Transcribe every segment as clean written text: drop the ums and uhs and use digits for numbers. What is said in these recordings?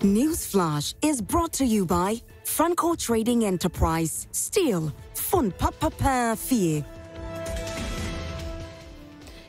Newsflash is brought to you by Franco Trading Enterprise. Steel, fun papa pa fee.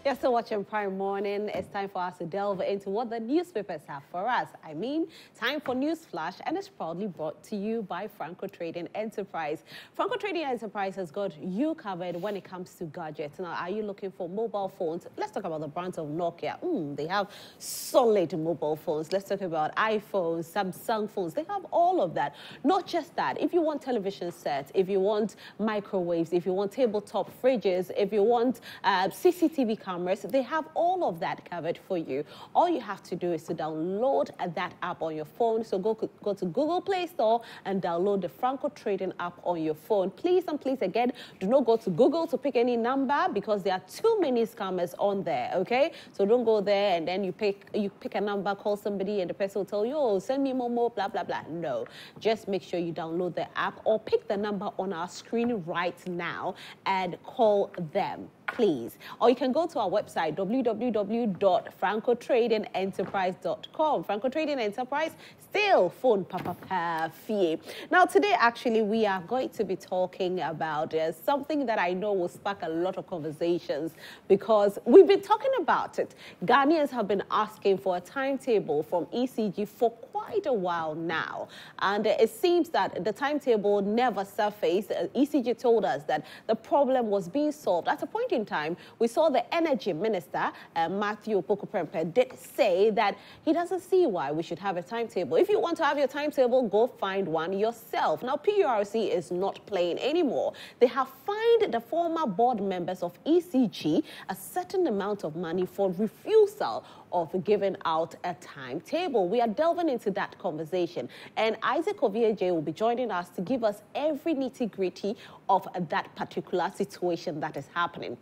You're still watching Prime Morning. It's time for us to delve into what the newspapers have for us. I mean, time for Newsflash, and it's proudly brought to you by Franco Trading Enterprise. Franco Trading Enterprise has got you covered when it comes to gadgets. Now, are you looking for mobile phones? Let's talk about the brands of Nokia. They have solid mobile phones. Let's talk about iPhones, Samsung phones. They have all of that. Not just that. If you want television sets, if you want microwaves, if you want tabletop fridges, if you want CCTV cameras, they have all of that covered for you. All you have to do is to download that app on your phone. So go to Google Play Store and download the Franco Trading app on your phone. Please and please again, do not go to Google to pick any number because there are too many scammers on there, okay? So don't go there and then you pick a number, call somebody, and the person will tell you, oh, send me Momo, blah, blah, blah. No, just make sure you download the app or pick the number on our screen right now and call them, please. Or you can go to our website, www.francotradingenterprise.com. Franco Trading Enterprise, still phone papa pa fee. Now, today, actually, we are going to be talking about something that I know will spark a lot of conversations because we've been talking about it. Ghanaians have been asking for a timetable from ECG for quite a while now. And it seems that the timetable never surfaced. ECG told us that the problem was being solved. At a point in time, we saw the Energy Minister, Matthew Opoku Prempeh, did say that he doesn't see why we should have a timetable. If you want to have your timetable, go find one yourself. Now, PURC is not playing anymore. They have fined the former board members of ECG a certain amount of money for refusal of giving out a timetable. We are delving into that conversation. And Isaac Kofi-Jay will be joining us to give us every nitty-gritty of that particular situation that is happening.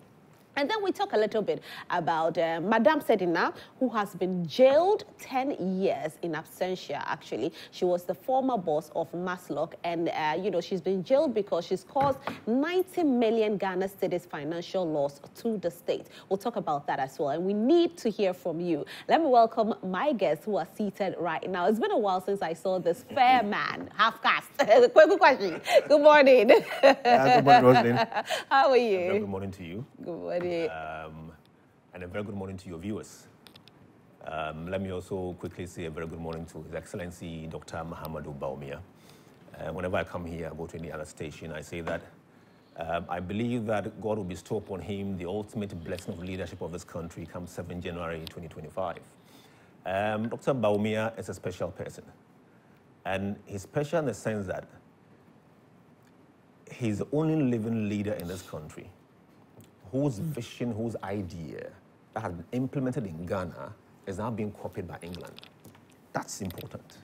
And then we talk a little bit about Madame Sedina, who has been jailed 10 years in absentia, actually. She was the former boss of MASLOC, and, you know, she's been jailed because she's caused 90 million Ghana cedis financial loss to the state. We'll talk about that as well, and we need to hear from you. Let me welcome my guests who are seated right now. It's been a while since I saw this fair man, half-caste, Kweku Quarshie. Good morning. Good morning, Roselyn. How are you? Good morning to you. Good morning. And a very good morning to your viewers. Let me also quickly say a very good morning to His Excellency Dr. Mahamudu Bawumia. Whenever I come here, I go to any other station, I say that I believe that God will bestow upon him the ultimate blessing of leadership of this country come 7 January 2025. Dr. Bawumia is a special person. And he's special in the sense that he's the only living leader in this country whose vision, whose idea that has been implemented in Ghana is now being copied by England. That's important,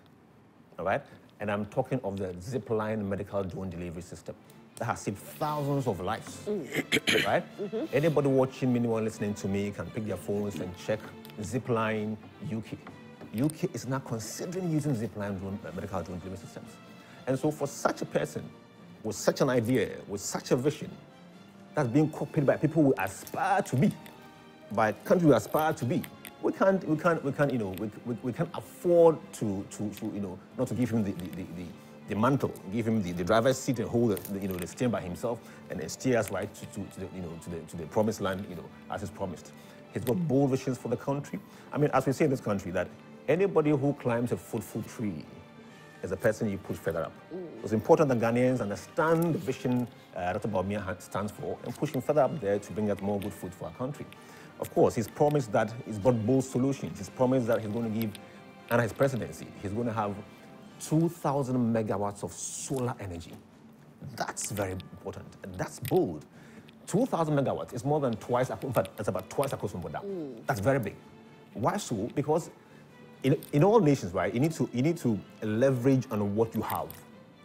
all right? And I'm talking of the Zipline medical drone delivery system that has saved thousands of lives, right? Anybody watching, anyone listening to me can pick their phones and check Zipline UK. UK is now considering using Zipline drone, medical drone delivery systems. And so for such a person, with such an idea, with such a vision, that's being copied by people who aspire to be, by countries who aspire to be. We can't afford to not to give him the mantle, give him the driver's seat and hold the steering by himself and steer us right to the promised land, as is promised. He's got bold visions for the country. I mean, as we say in this country, that anybody who climbs a fruitful tree is a person you push further up. It's important that Ghanaians understand the vision Dr. Bawumia stands for and push him further up there to bring out more good food for our country. Of course, he's promised that he's got bold solutions. He's promised that he's going to give, under his presidency, he's going to have 2,000 megawatts of solar energy. That's very important. That's bold. 2,000 megawatts is more than twice, in fact, it's about twice Akosombo Dam. That's very big. Why so? Because in all nations, right, you need to leverage on what you have.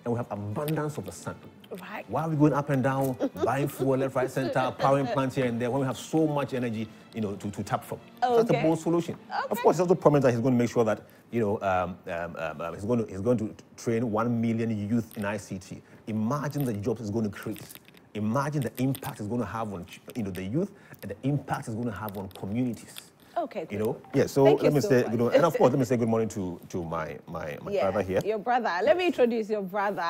And we have abundance of the sun. Right. Why are we going up and down, buying fuel, left, right, center, powering plants here and there when we have so much energy, to tap from? Okay. That's the bold solution. Okay. Of course, it's also promised that he's going to make sure that, he's going to train 1 million youth in ICT. Imagine the jobs it's going to create. Imagine the impact it's going to have on the youth and the impact it's going to have on communities. Okay. Good. You know, yeah. So let me say, you know, and of course, let me say good morning to my brother here. Your brother. Yes. Let me introduce your brother,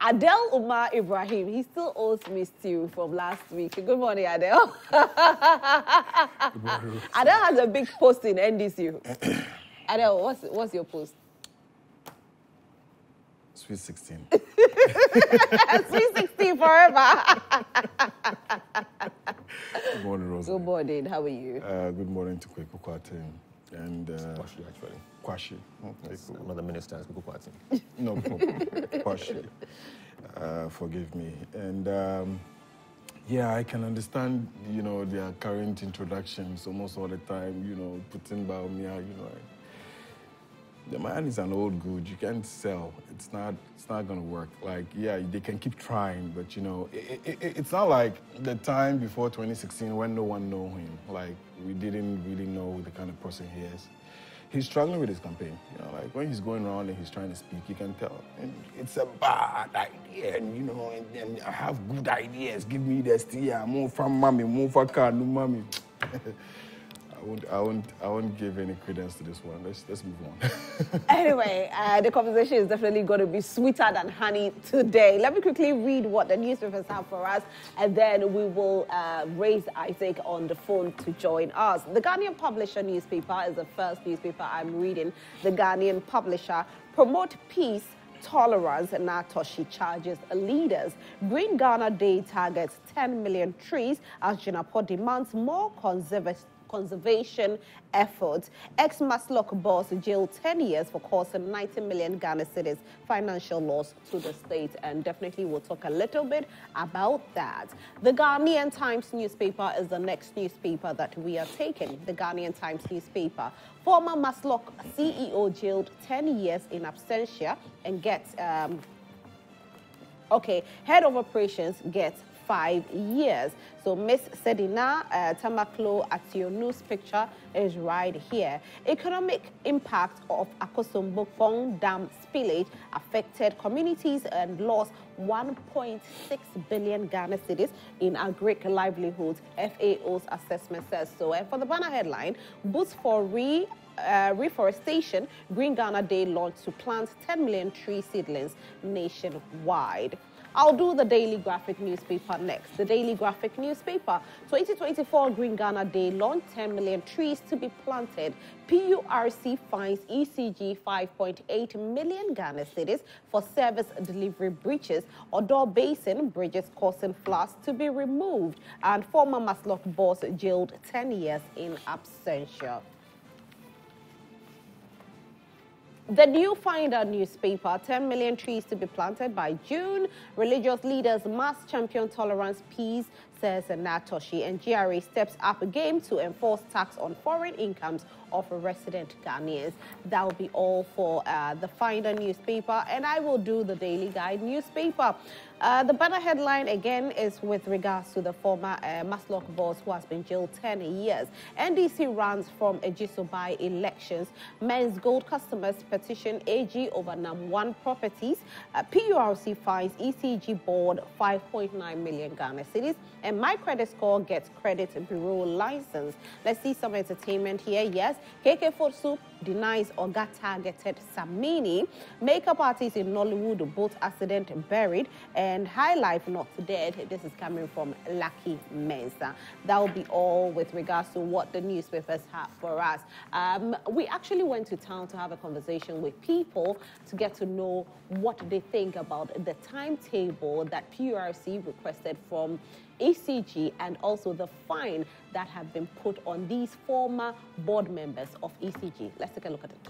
Adel Umar Ibrahim. He still owes me stew from last week. Good morning, Adel. Good morning. Adel has a big post in NDCU. Adel, what's your post? Sweet 16. Sweet 16 forever. Good morning, Roselyn. Good morning. How are you? Good morning to Kweku Quarshie and Quarshie, actually. Quarshie. Oh, yes, another minister is Kweku Quarshie. No, Quarshie. Forgive me. And yeah, I can understand. You know, their current introductions almost all the time. You know, putting Bawumia. You know. The man is an old good. You can't sell. It's not gonna work. Like, yeah, they can keep trying, but you know, it's not like the time before 2016 when no one knew him. Like, we didn't really know the kind of person he is. He's struggling with his campaign. You know, like when he's going around and he's trying to speak, you can tell. And it's a bad idea, and you know, and I have good ideas. Give me the steer. Move from mommy. Move for car. No mommy. I won't give any credence to this one. Let's move on. Anyway, the conversation is definitely going to be sweeter than honey today. Let me quickly read what the newspapers have for us, and then we will raise Isaac on the phone to join us. The Ghanaian Publisher newspaper is the first newspaper I'm reading. The Ghanaian Publisher: promote peace, tolerance, and Natoshi charges leaders. Green Ghana Day targets 10 million trees as Jinapo demands more conservation efforts. Ex-MASLOC boss jailed 10 years for causing 90 million Ghana cedis financial loss to the state, and definitely we'll talk a little bit about that. The Ghanaian Times newspaper is the next newspaper that we are taking. The Ghanaian Times newspaper: former MASLOC CEO jailed 10 years in absentia and gets, head of operations gets 5 years. So Miss Sedina Tamakloe Atyonu's picture is right here. Economic impact of Akosombo Dam spillage affected communities and lost 1.6 billion Ghana cedis in agric livelihoods, FAO's assessment says so. And for the banner headline, boost for reforestation, Green Ghana Day launch to plant 10 million tree seedlings nationwide. I'll do the Daily Graphic newspaper next. The Daily Graphic newspaper: 2024 Green Ghana Day launch, 10 million trees to be planted. PURC fines ECG 5.8 million Ghana cedis for service delivery breaches. Odor Basin bridges causing floods to be removed. And former MASLOC boss jailed 10 years in absentia. The New Finder newspaper: 10 million trees to be planted by June. Religious leaders must champion tolerance, peace, says Natoshi. And GRA steps up a game to enforce tax on foreign incomes of resident Ghanaians. That will be all for the Finder newspaper, and I will do the Daily Guide newspaper. The banner headline again is with regards to the former MASLOC boss who has been jailed 10 years. NDC runs from Ejisobai elections. Men's gold customers petition AG over NAM1 properties. PURC fines ECG board 5.9 million Ghana cedis. And My Credit Score gets credit bureau license. Let's see some entertainment here. Yes, KK Forsu denies Oga targeted Samini. Makeup artists in Nollywood, boat accident buried. And High Life not dead. This is coming from Lucky Mensa. That will be all with regards to what the newspapers have for us. We actually went to town to have a conversation with people to get to know what they think about the timetable that PURC requested from ECG, and also the fine that have been put on these former board members of ECG. Let's take a look at it.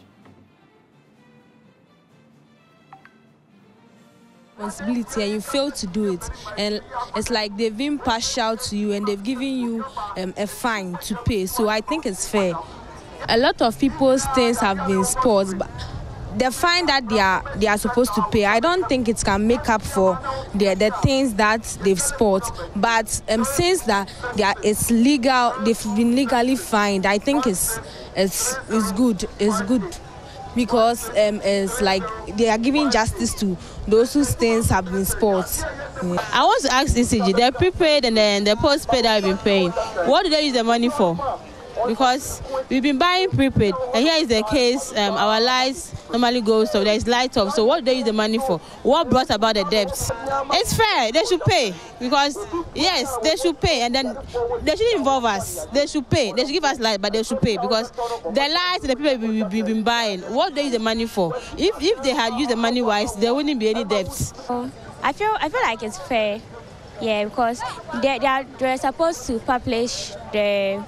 Responsibility, and you fail to do it, and it's like they've been partial to you and they've given you a fine to pay. So I think it's fair. A lot of people's things have been spoiled, but the fine that they are supposed to pay, I don't think it can make up for the things that they've spoiled. But since that it's legal, they've been legally fined, I think it's good. It's good because it's like they are giving justice to those whose things have been spoiled. Yeah. I want to ask ECG, the prepaid and then the postpaid that I've been paying, what do they use the money for? because we've been buying prepaid, and here is the case, our lights normally goes off, there's light off, so what do they use the money for? What brought about the debts? It's fair, they should pay, because yes, they should pay, and then they should involve us, they should pay, they should give us light, but they should pay, because the lights and the people we've been buying, what do they use the money for? If they had used the money wise, there wouldn't be any debts. I feel like it's fair, yeah, because they're supposed to publish the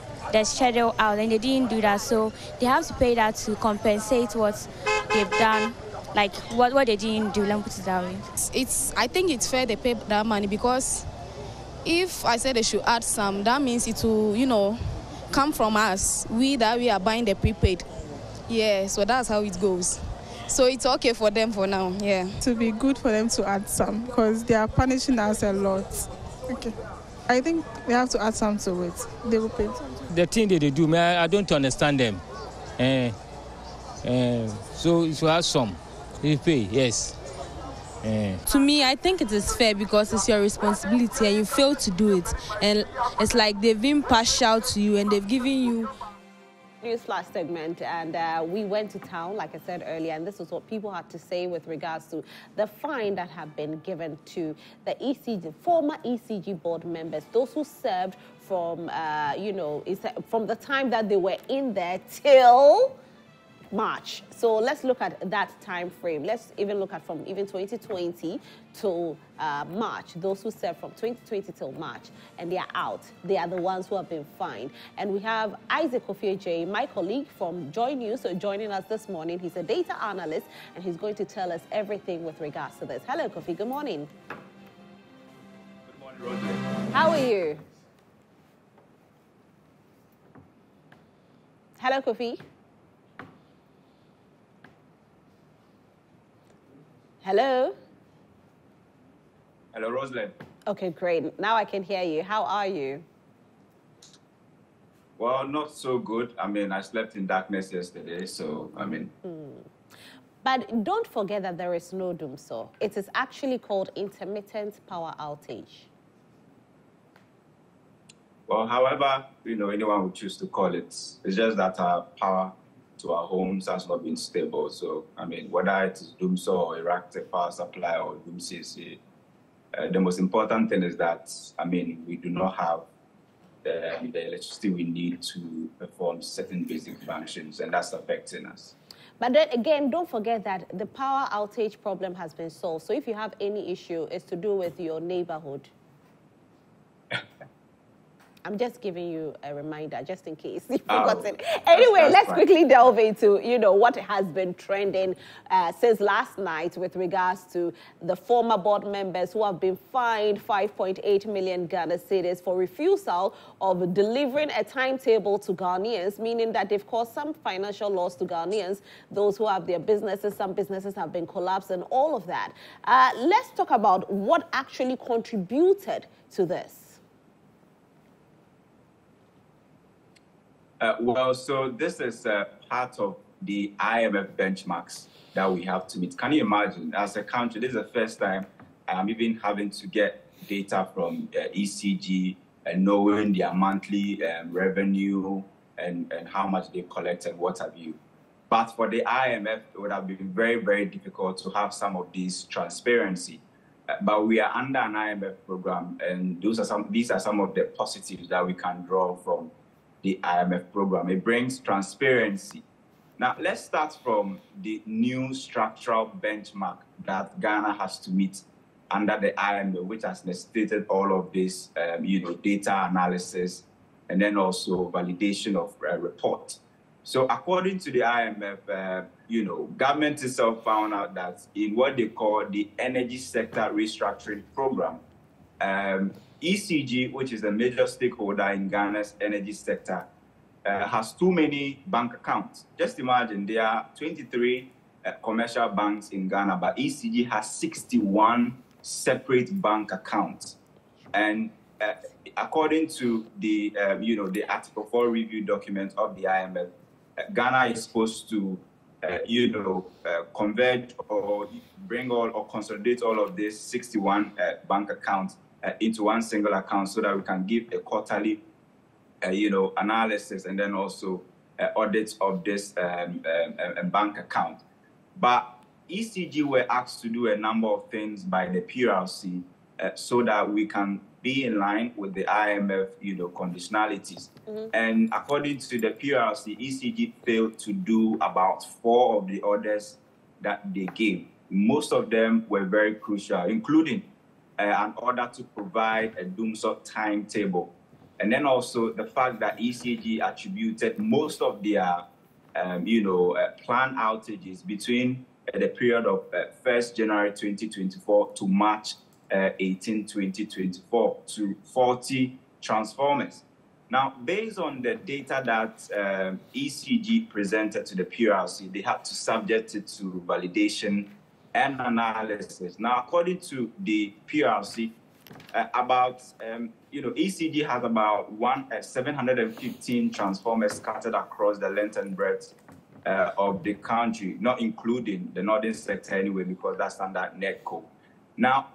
schedule out, and they didn't do that, so they have to pay that to compensate what they've done, like what they didn't do. Let me put it that way. I think it's fair they pay that money, because if I say they should add some, that means it will, come from us. We are buying the prepaid. Yeah, so that's how it goes. So it's okay for them for now, yeah. It would be good for them to add some, because they are punishing us a lot. Okay. I think they have to add some to it. They will pay. The thing that they do, man, I don't understand them. So it will add some. They pay, yes. To me, I think it is fair, because it's your responsibility and you fail to do it. And it's like they've been partial to you and they've given you. Last segment, and we went to town, like I said earlier, and this is what people had to say with regards to the fine that have been given to the ECG, former ECG board members, those who served from, from the time that they were in there till March. So let's look at that time frame. Let's even look at from even 2020 till March. Those who served from 2020 till March, and they are out. They are the ones who have been fined. And we have Isaac Kofi-Jay, my colleague from Joy News, joining us this morning. He's a data analyst, and he's going to tell us everything with regards to this. Hello, Kofi. Good morning. Good morning, Roselyn. How are you? Hello, Kofi. Hello? Hello, Roselyn. Okay, great. Now I can hear you. How are you? Well, not so good. I mean, I slept in darkness yesterday, so, But don't forget that there is no DUMSOR. It is actually called intermittent power outage. Well, however, anyone would choose to call it. It's just that our power to our homes has not been stable. So, whether it's DUMSOR or erratic power supply or DUMCC, the most important thing is that, we do not have the electricity we need to perform certain basic functions, and that's affecting us. But then again, don't forget that the power outage problem has been solved. So if you have any issue, it's to do with your neighborhood. I'm just giving you a reminder, just in case you've forgotten. Anyway, let's quickly delve into, what has been trending since last night with regards to the former board members who have been fined 5.8 million Ghana cedis for refusal of delivering a timetable to Ghanaians, meaning that they've caused some financial loss to Ghanaians, those who have their businesses, some businesses have been collapsed and all of that. Let's talk about what actually contributed to this. So this is part of the IMF benchmarks that we have to meet. Can you imagine, as a country, this is the first time I'm even having to get data from ECG and knowing their monthly revenue and how much they collect and what have you. But for the IMF, it would have been very, very difficult to have some of these transparency. But we are under an IMF program, and these are some of the positives that we can draw from the IMF program. It brings transparency. Now, let's start from the new structural benchmark that Ghana has to meet under the IMF, which has necessitated all of this, data analysis and then also validation of report. So according to the IMF, government itself found out that in what they call the energy sector restructuring program, ECG, which is a major stakeholder in Ghana's energy sector, has too many bank accounts. Just imagine, there are 23 commercial banks in Ghana, but ECG has 61 separate bank accounts. And according to the, the Article 4 review document of the IMF, Ghana is supposed to, convert or bring all or consolidate all of these 61 bank accounts into one single account so that we can give a quarterly analysis and then also audits of this bank account. But ECG were asked to do a number of things by the PURC so that we can be in line with the IMF, conditionalities. Mm-hmm. And according to the PURC, ECG failed to do about 4 of the orders that they gave. Most of them were very crucial, including an order to provide a DUMSOR timetable. And then also the fact that ECG attributed most of their, planned outages between the period of 1st January 2024 to March 18, 2024 to 40 transformers. Now, based on the data that ECG presented to the PURC, they had to subject it to validation and analysis. Now, according to the PURC, ECG has about 715 transformers scattered across the length and breadth of the country, not including the northern sector anyway, because that's under NETCO. Now,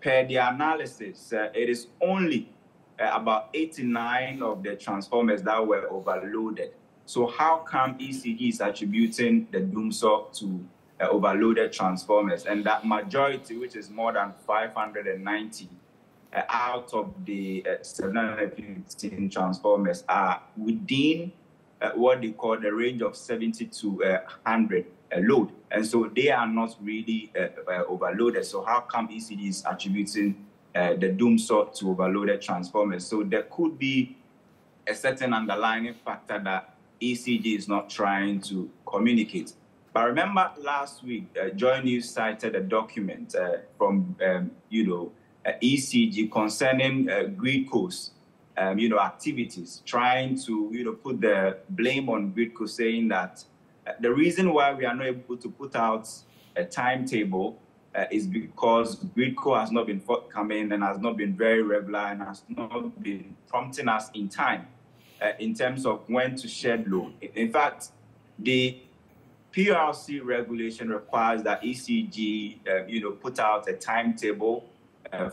per the analysis, it is only about 89 of the transformers that were overloaded. So how come ECG is attributing the DUMSOR to overloaded transformers? And that majority, which is more than 590 out of the 715 transformers, are within what they call the range of 70 to 100 load. And so they are not really overloaded. So how come ECG is attributing the DUMSOR to overloaded transformers? So there could be a certain underlying factor that ECG is not trying to communicate. But remember last week, Joy News cited a document from, ECG concerning GridCo's, activities, trying to, put the blame on GridCo, saying that the reason why we are not able to put out a timetable is because GridCo has not been forthcoming and has not been very regular and has not been prompting us in time in terms of when to shed load. In fact, the PURC regulation requires that ECG, put out a timetable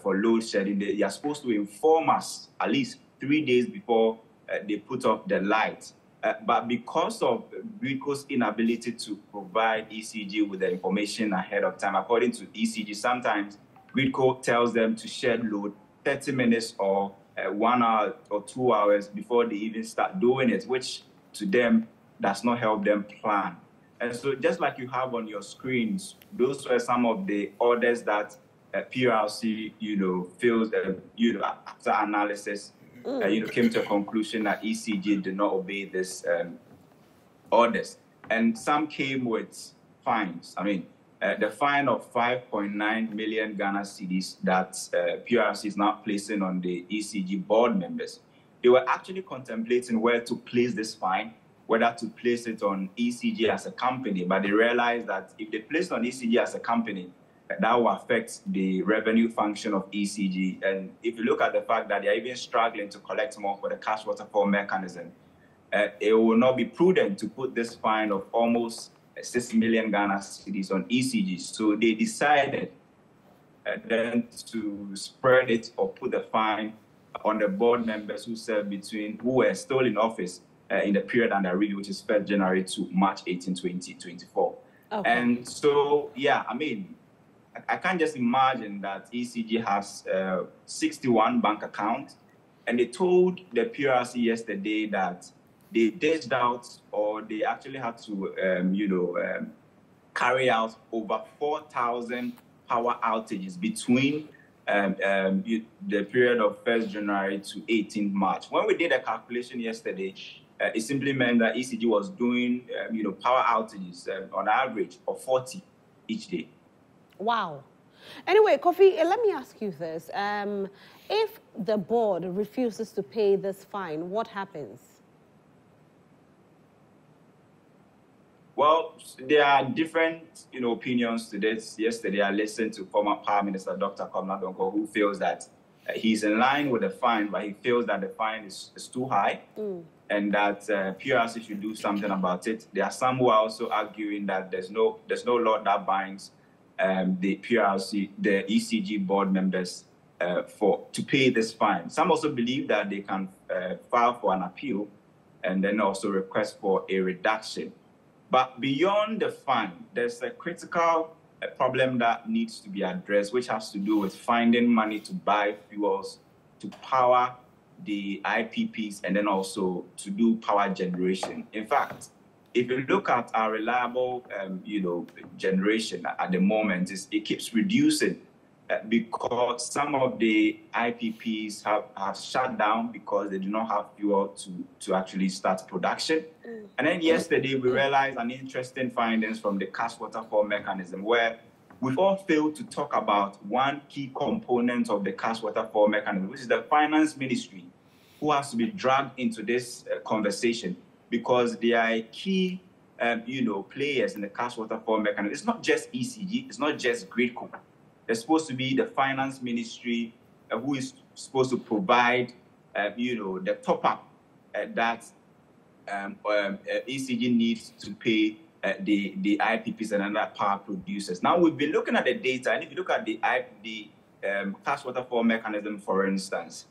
for load shedding. They are supposed to inform us at least 3 days before they put up the light. But because of GridCo's inability to provide ECG with the information ahead of time, according to ECG, sometimes GridCo tells them to shed load 30 minutes or 1 hour or 2 hours before they even start doing it, which to them does not help them plan. And so just like you have on your screens, those were some of the orders that PURC, feels, after analysis, came to a conclusion that ECG did not obey these orders. And some came with fines. I mean, the fine of 5.9 million Ghana cedis that PURC is now placing on the ECG board members. They were actually contemplating where to place this fine, whether to place it on ECG as a company, but they realized that if they placed on ECG as a company, that will affect the revenue function of ECG. And if you look at the fact that they are even struggling to collect more for the cash waterfall mechanism, it will not be prudent to put this fine of almost 6 million Ghana cedis on ECG. So they decided then to spread it or put the fine on the board members who served between, who were still in office in the period under review, which is 1st January to March 18, 2024. Okay. And so, yeah, I mean, I can't just imagine that ECG has 61 bank accounts, and they told the PURC yesterday that they dished out, or they actually had to, carry out over 4,000 power outages between the period of 1st January to 18th March. When we did a calculation yesterday, it simply meant that ECG was doing, power outages on average of 40 each day. Wow. Anyway, Kofi, let me ask you this. If the board refuses to pay this fine, what happens? Well, there are different opinions to this. Yesterday, I listened to former Power Minister Dr. Komla Dongo, who feels that he's in line with the fine, but he feels that the fine is too high and that PURC should do something about it. There are some who are also arguing that there's no law that binds the PURC, the ECG board members to pay this fine. Some also believe that they can file for an appeal and then also request for a reduction. But beyond the fine, there's a critical problem that needs to be addressed, which has to do with finding money to buy fuels, to power the IPPs, and then also to do power generation. In fact, if you look at our reliable, generation at the moment, it keeps reducing because some of the IPPs have shut down because they do not have fuel to actually start production. And then yesterday, we realized an interesting findings from the cash waterfall mechanism, where we've all failed to talk about one key component of the cash waterfall mechanism, which is the finance ministry, who has to be dragged into this conversation, because they are key players in the cash waterfall mechanism. It's not just ECG, it's not just GridCo. There's supposed to be the finance ministry who is supposed to provide, the top-up that ECG needs to pay the IPPs and other power producers. Now, we've been looking at the data, and if you look at the cash waterfall mechanism, for instance,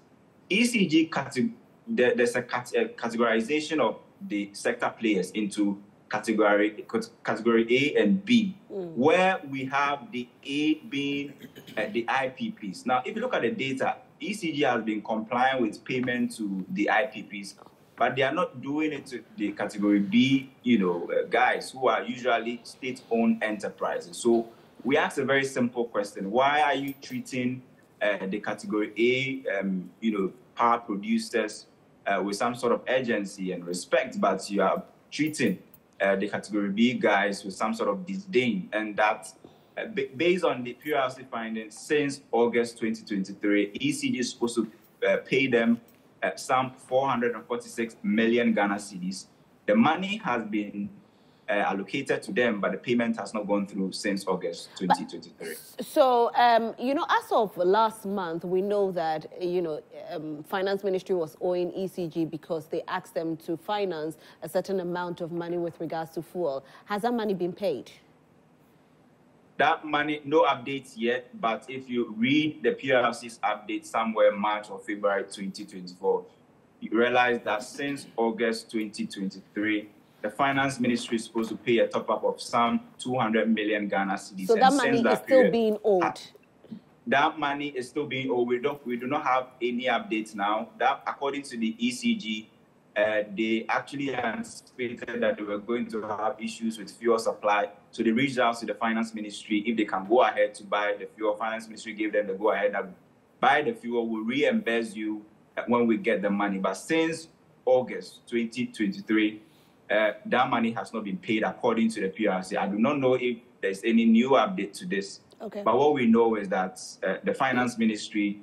ECG, there's a categorization of the sector players into category A and B, where we have the A being the IPPs. Now, if you look at the data, ECG has been complying with payment to the IPPs, but they are not doing it to the category B, guys who are usually state-owned enterprises. So we asked a very simple question: why are you treating the category A, power producers with some sort of urgency and respect, but you are treating the category B guys with some sort of disdain? And that, based on the PURC findings, since August 2023, ECG is supposed to pay them some 446 million Ghana cedis. The money has been allocated to them, but the payment has not gone through since August 2023. So, as of last month, we know that, Finance Ministry was owing ECG because they asked them to finance a certain amount of money with regards to fuel. Has that money been paid? That money, no updates yet, but if you read the PRC's update somewhere March or February 2024, you realize that since August 2023, the finance ministry is supposed to pay a top-up of some 200 million Ghana cedis. So that money is still being owed? That money is still being owed. We do not have any updates now. That, according to the ECG, they actually anticipated that they were going to have issues with fuel supply. So they reached out to the finance ministry if they can go ahead to buy the fuel. Finance ministry gave them the go-ahead and buy the fuel. We'll reimburse you when we get the money. But since August 2023... that money has not been paid, according to the PRC. I do not know if there's any new update to this. Okay. But what we know is that the finance ministry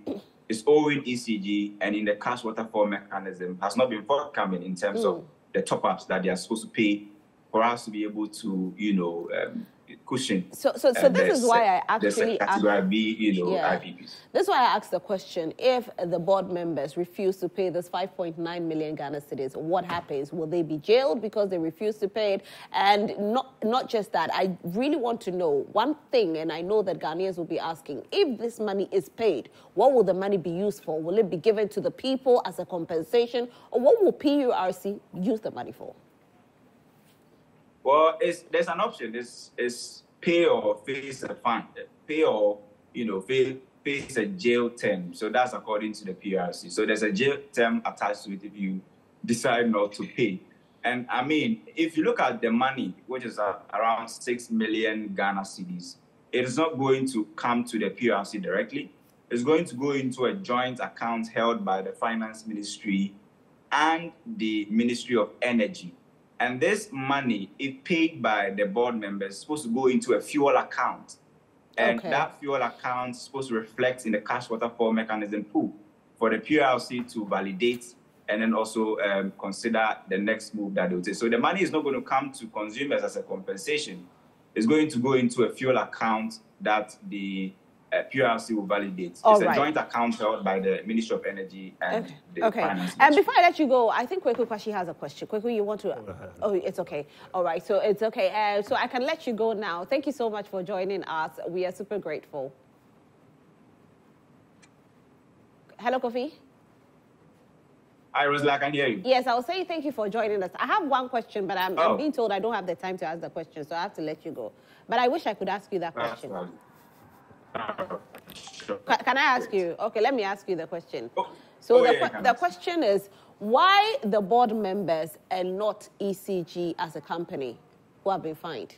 is owing ECG, and in the cash waterfall mechanism has not been forthcoming in terms of the top-ups that they are supposed to pay for us to be able to, cushion. So this is why I actually asked. This is why I asked the question: if the board members refuse to pay this 5.9 million Ghana cedis, what happens? Will they be jailed because they refuse to pay it? And not just that, I really want to know one thing, and I know that Ghanaians will be asking: if this money is paid, what will the money be used for? Will it be given to the people as a compensation, or what will PURC use the money for? Well, there's an option. It's pay or face a fine. Pay or, face a jail term. So that's according to the PRC. So there's a jail term attached to it if you decide not to pay. And, if you look at the money, which is around 6 million Ghana cedis, it is not going to come to the PRC directly. It's going to go into a joint account held by the Finance Ministry and the Ministry of Energy. And this money, if paid by the board members, is supposed to go into a fuel account. And that fuel account is supposed to reflect in the cash waterfall mechanism pool for the PURC to validate and then also consider the next move that they will take. So the money is not going to come to consumers as a compensation. It's going to go into a fuel account that the PURC will validate. It's a joint account held by the Ministry of Energy and the Finance Ministry. And before I let you go, I think Kweku Quarshie has a question. Kweku, you want to? Oh, it's okay. All right, so it's okay. So I can let you go now. Thank you so much for joining us. We are super grateful. Hello, Kofi. Hi, Rosla, I can hear you. Yes, I'll say thank you for joining us. I have one question, but I'm being told I don't have the time to ask the question, so I have to let you go. But I wish I could ask you that question. Sure. Can I ask you? Okay, let me ask you the question. The question is, why the board members and not ECG as a company who have been fined?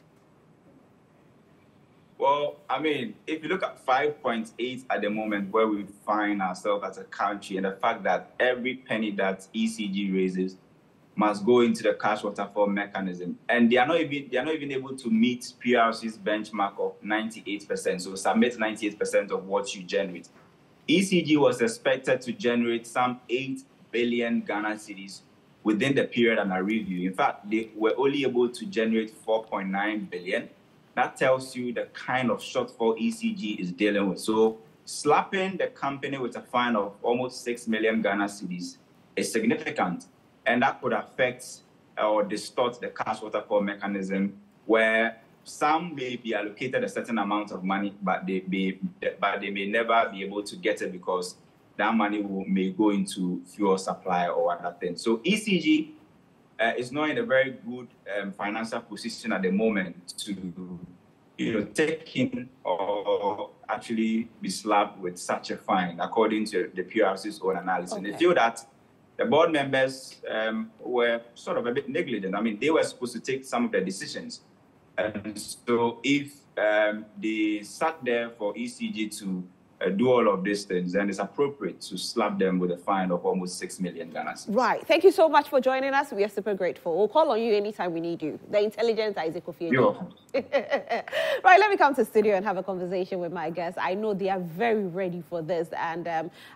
Well, I mean, if you look at 5.8 at the moment where we find ourselves as a country, and the fact that every penny that ECG raises must go into the cash waterfall mechanism, and they are not even able to meet PRC's benchmark of 98%. So submit 98% of what you generate. ECG was expected to generate some 8 billion Ghana cedis within the period under review. In fact, they were only able to generate 4.9 billion. That tells you the kind of shortfall ECG is dealing with. So slapping the company with a fine of almost 6 million Ghana cedis is significant, and that could affect or distort the cash waterfall mechanism, where some may be allocated a certain amount of money, but they may never be able to get it because that money may go into fuel supply or other things. So ECG is not in a very good financial position at the moment to, take in or actually be slapped with such a fine, according to the PRC's own analysis. Okay. And they feel that the board members were sort of a bit negligent. I mean, they were supposed to take some of the decisions. And so if they sat there for ECG to do all of these things, and it's appropriate to slap them with a fine of almost 6 million Ghana cedis. Right. Thank you so much for joining us. We are super grateful. We'll call on you anytime we need you. The intelligent Isaac Kofi-Jay. You're welcome. Right, let me come to the studio and have a conversation with my guests. I know they are very ready for this, and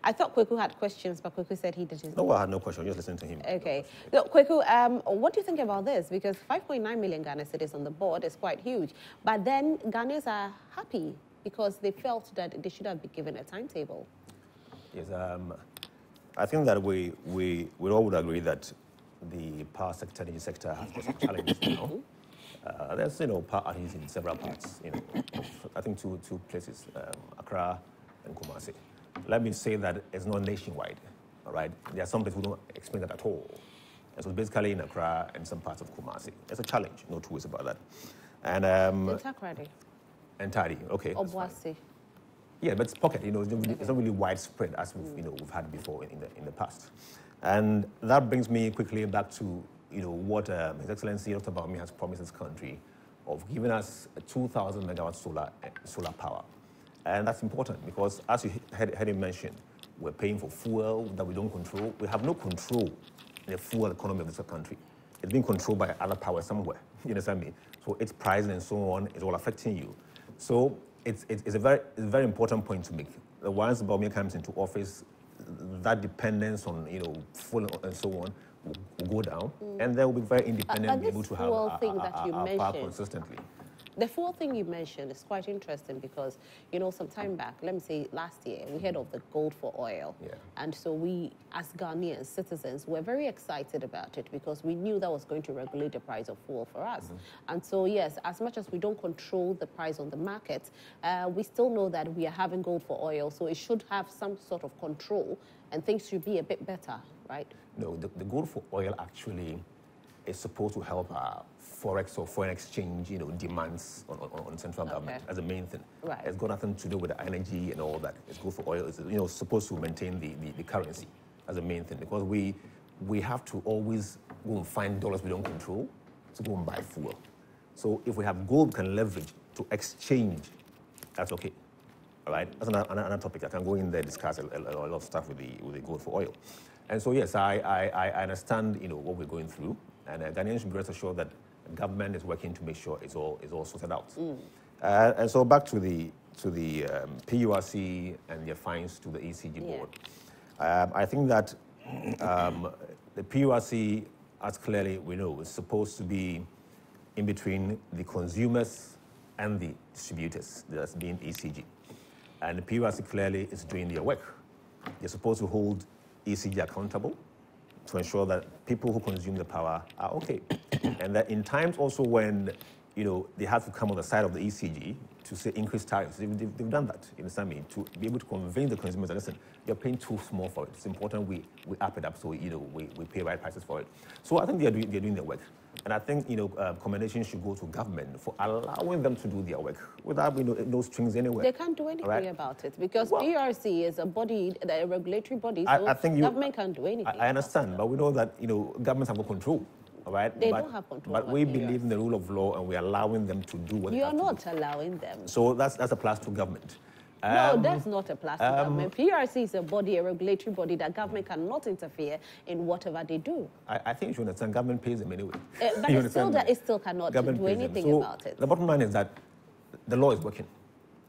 I thought Kweku had questions, but Kweku said he didn't. No, I had no question. Just listening to him. Okay. So, Kweku, what do you think about this? Because 5.9 million Ghana cedis on the board is quite huge, but then Ghanaians are happy because they felt that they should have been given a timetable. Yes, I think that we all would agree that the power sector, energy sector, has got some challenges now. There's power outages in several parts. I think two places, Accra and Kumasi. Let me say that it's not nationwide. All right, there are some places who don't explain that at all. And so basically, in Accra and some parts of Kumasi, it's a challenge. No two ways about that. And entirely, okay. Obuasi. Yeah, but it's pocket. It's not really widespread as we've had before in the past, and that brings me quickly back to what His Excellency Dr. Bawumia has promised this country, of giving us 2,000 megawatt solar power, and that's important because, as you heard him mention, we're paying for fuel that we don't control. We have no control in the fuel economy of this country. It's being controlled by other power somewhere. You understand me? So its pricing and so on is all affecting you. So it's a very important point to make. Once Bawumia comes into office, that dependence on fuel and so on will go down, and then we'll be very independent and able to have our power consistently. The fuel thing you mentioned is quite interesting because some time back, let me say last year, we heard of the gold for oil, and so we as Ghanaian citizens were very excited about it because we knew that was going to regulate the price of fuel for us. And so yes, as much as we don't control the price on the market, we still know that we are having gold for oil, so it should have some sort of control, and things should be a bit better, right? No, the gold for oil actually is supposed to help our forex or foreign exchange, demands on central government as the main thing. Right. It's got nothing to do with the energy and all that. It's good for oil. It's supposed to maintain the currency as the main thing, because we have to always go and find dollars we don't control to go and buy fuel. So if we have gold, we can leverage to exchange. That's okay. All right. That's another topic. I can go in there and discuss a lot of stuff with the gold for oil. And so yes, I understand what we're going through, and Ghanaians should be rest assured that government is working to make sure it's all sorted out. And so back to the PURC and their fines to the ECG board. I think that the PURC, as clearly we know, is supposed to be in between the consumers and the distributors, that's being ECG. And the PURC clearly is doing their work. They're supposed to hold ECG accountable to ensure that people who consume the power are okay. And that in times also when you know, they have to come on the side of the ECG to say increase tariffs. They've done that, you understand me, to be able to convince the consumers that, listen, you're paying too small for it. It's important we up it up, so you know, we pay right prices for it. So I think they're doing their work. And I think, you know, commendation should go to government for allowing them to do their work without, you know, no strings anywhere. They can't do anything about it because PRC is a body, a regulatory body, so government can't do anything. I understand, but we know that, you know, governments have no control. All right? They don't have control. But we believe in the rule of law, and we're allowing them to do what they have to do. You're not allowing them. So that's a plus to government. No, that's not a plus to government. PRC is a body, a regulatory body, that government cannot interfere in whatever they do. I think you should understand, government pays them anyway. But it still cannot do anything about it. The bottom line is that the law is working.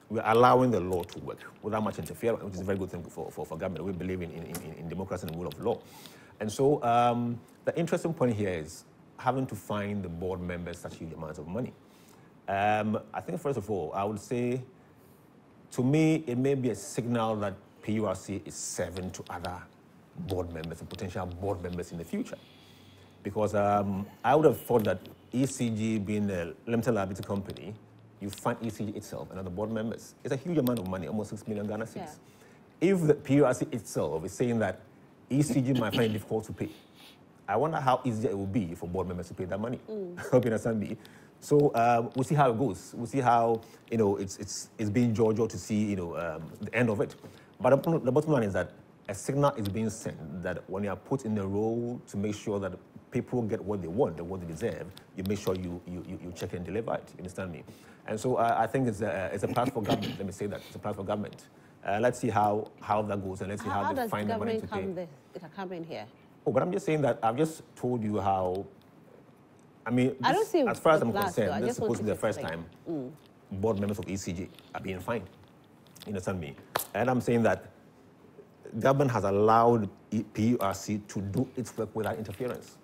We're allowing the law to work without much interference, which is a very good thing for government. We believe in democracy and the rule of law. And so the interesting point here is having to find the board members such huge amounts of money. I think, first of all, I would say, to me, it may be a signal that PURC is serving to other board members and potential board members in the future. Because I would have thought that ECG being a limited liability company, you fund ECG itself and other board members. It's a huge amount of money, almost 6 million Ghana cedis. Yeah. If the PURC itself is saying that ECG might find it difficult to pay, I wonder how easy it will be for board members to pay that money. I hope you understand me. So we'll see how it goes. We'll see how, you know, it's being Georgia to see, you know, the end of it. But the bottom line is that a signal is being sent that when you are put in the role to make sure that people get what they want and what they deserve, you make sure you check and deliver it. You understand me? And so I think it's a plan for government. Let me say that. It's a plan for government. Let's see how that goes, and let's see how they find the money to pay. Come in here. Oh, but I'm just saying that I've just told you how. I mean, this, I don't see as far as I'm concerned, this is supposed to be the first time board members of ECG are being fined. You understand me? And I'm saying that government has allowed PURC to do its work without interference.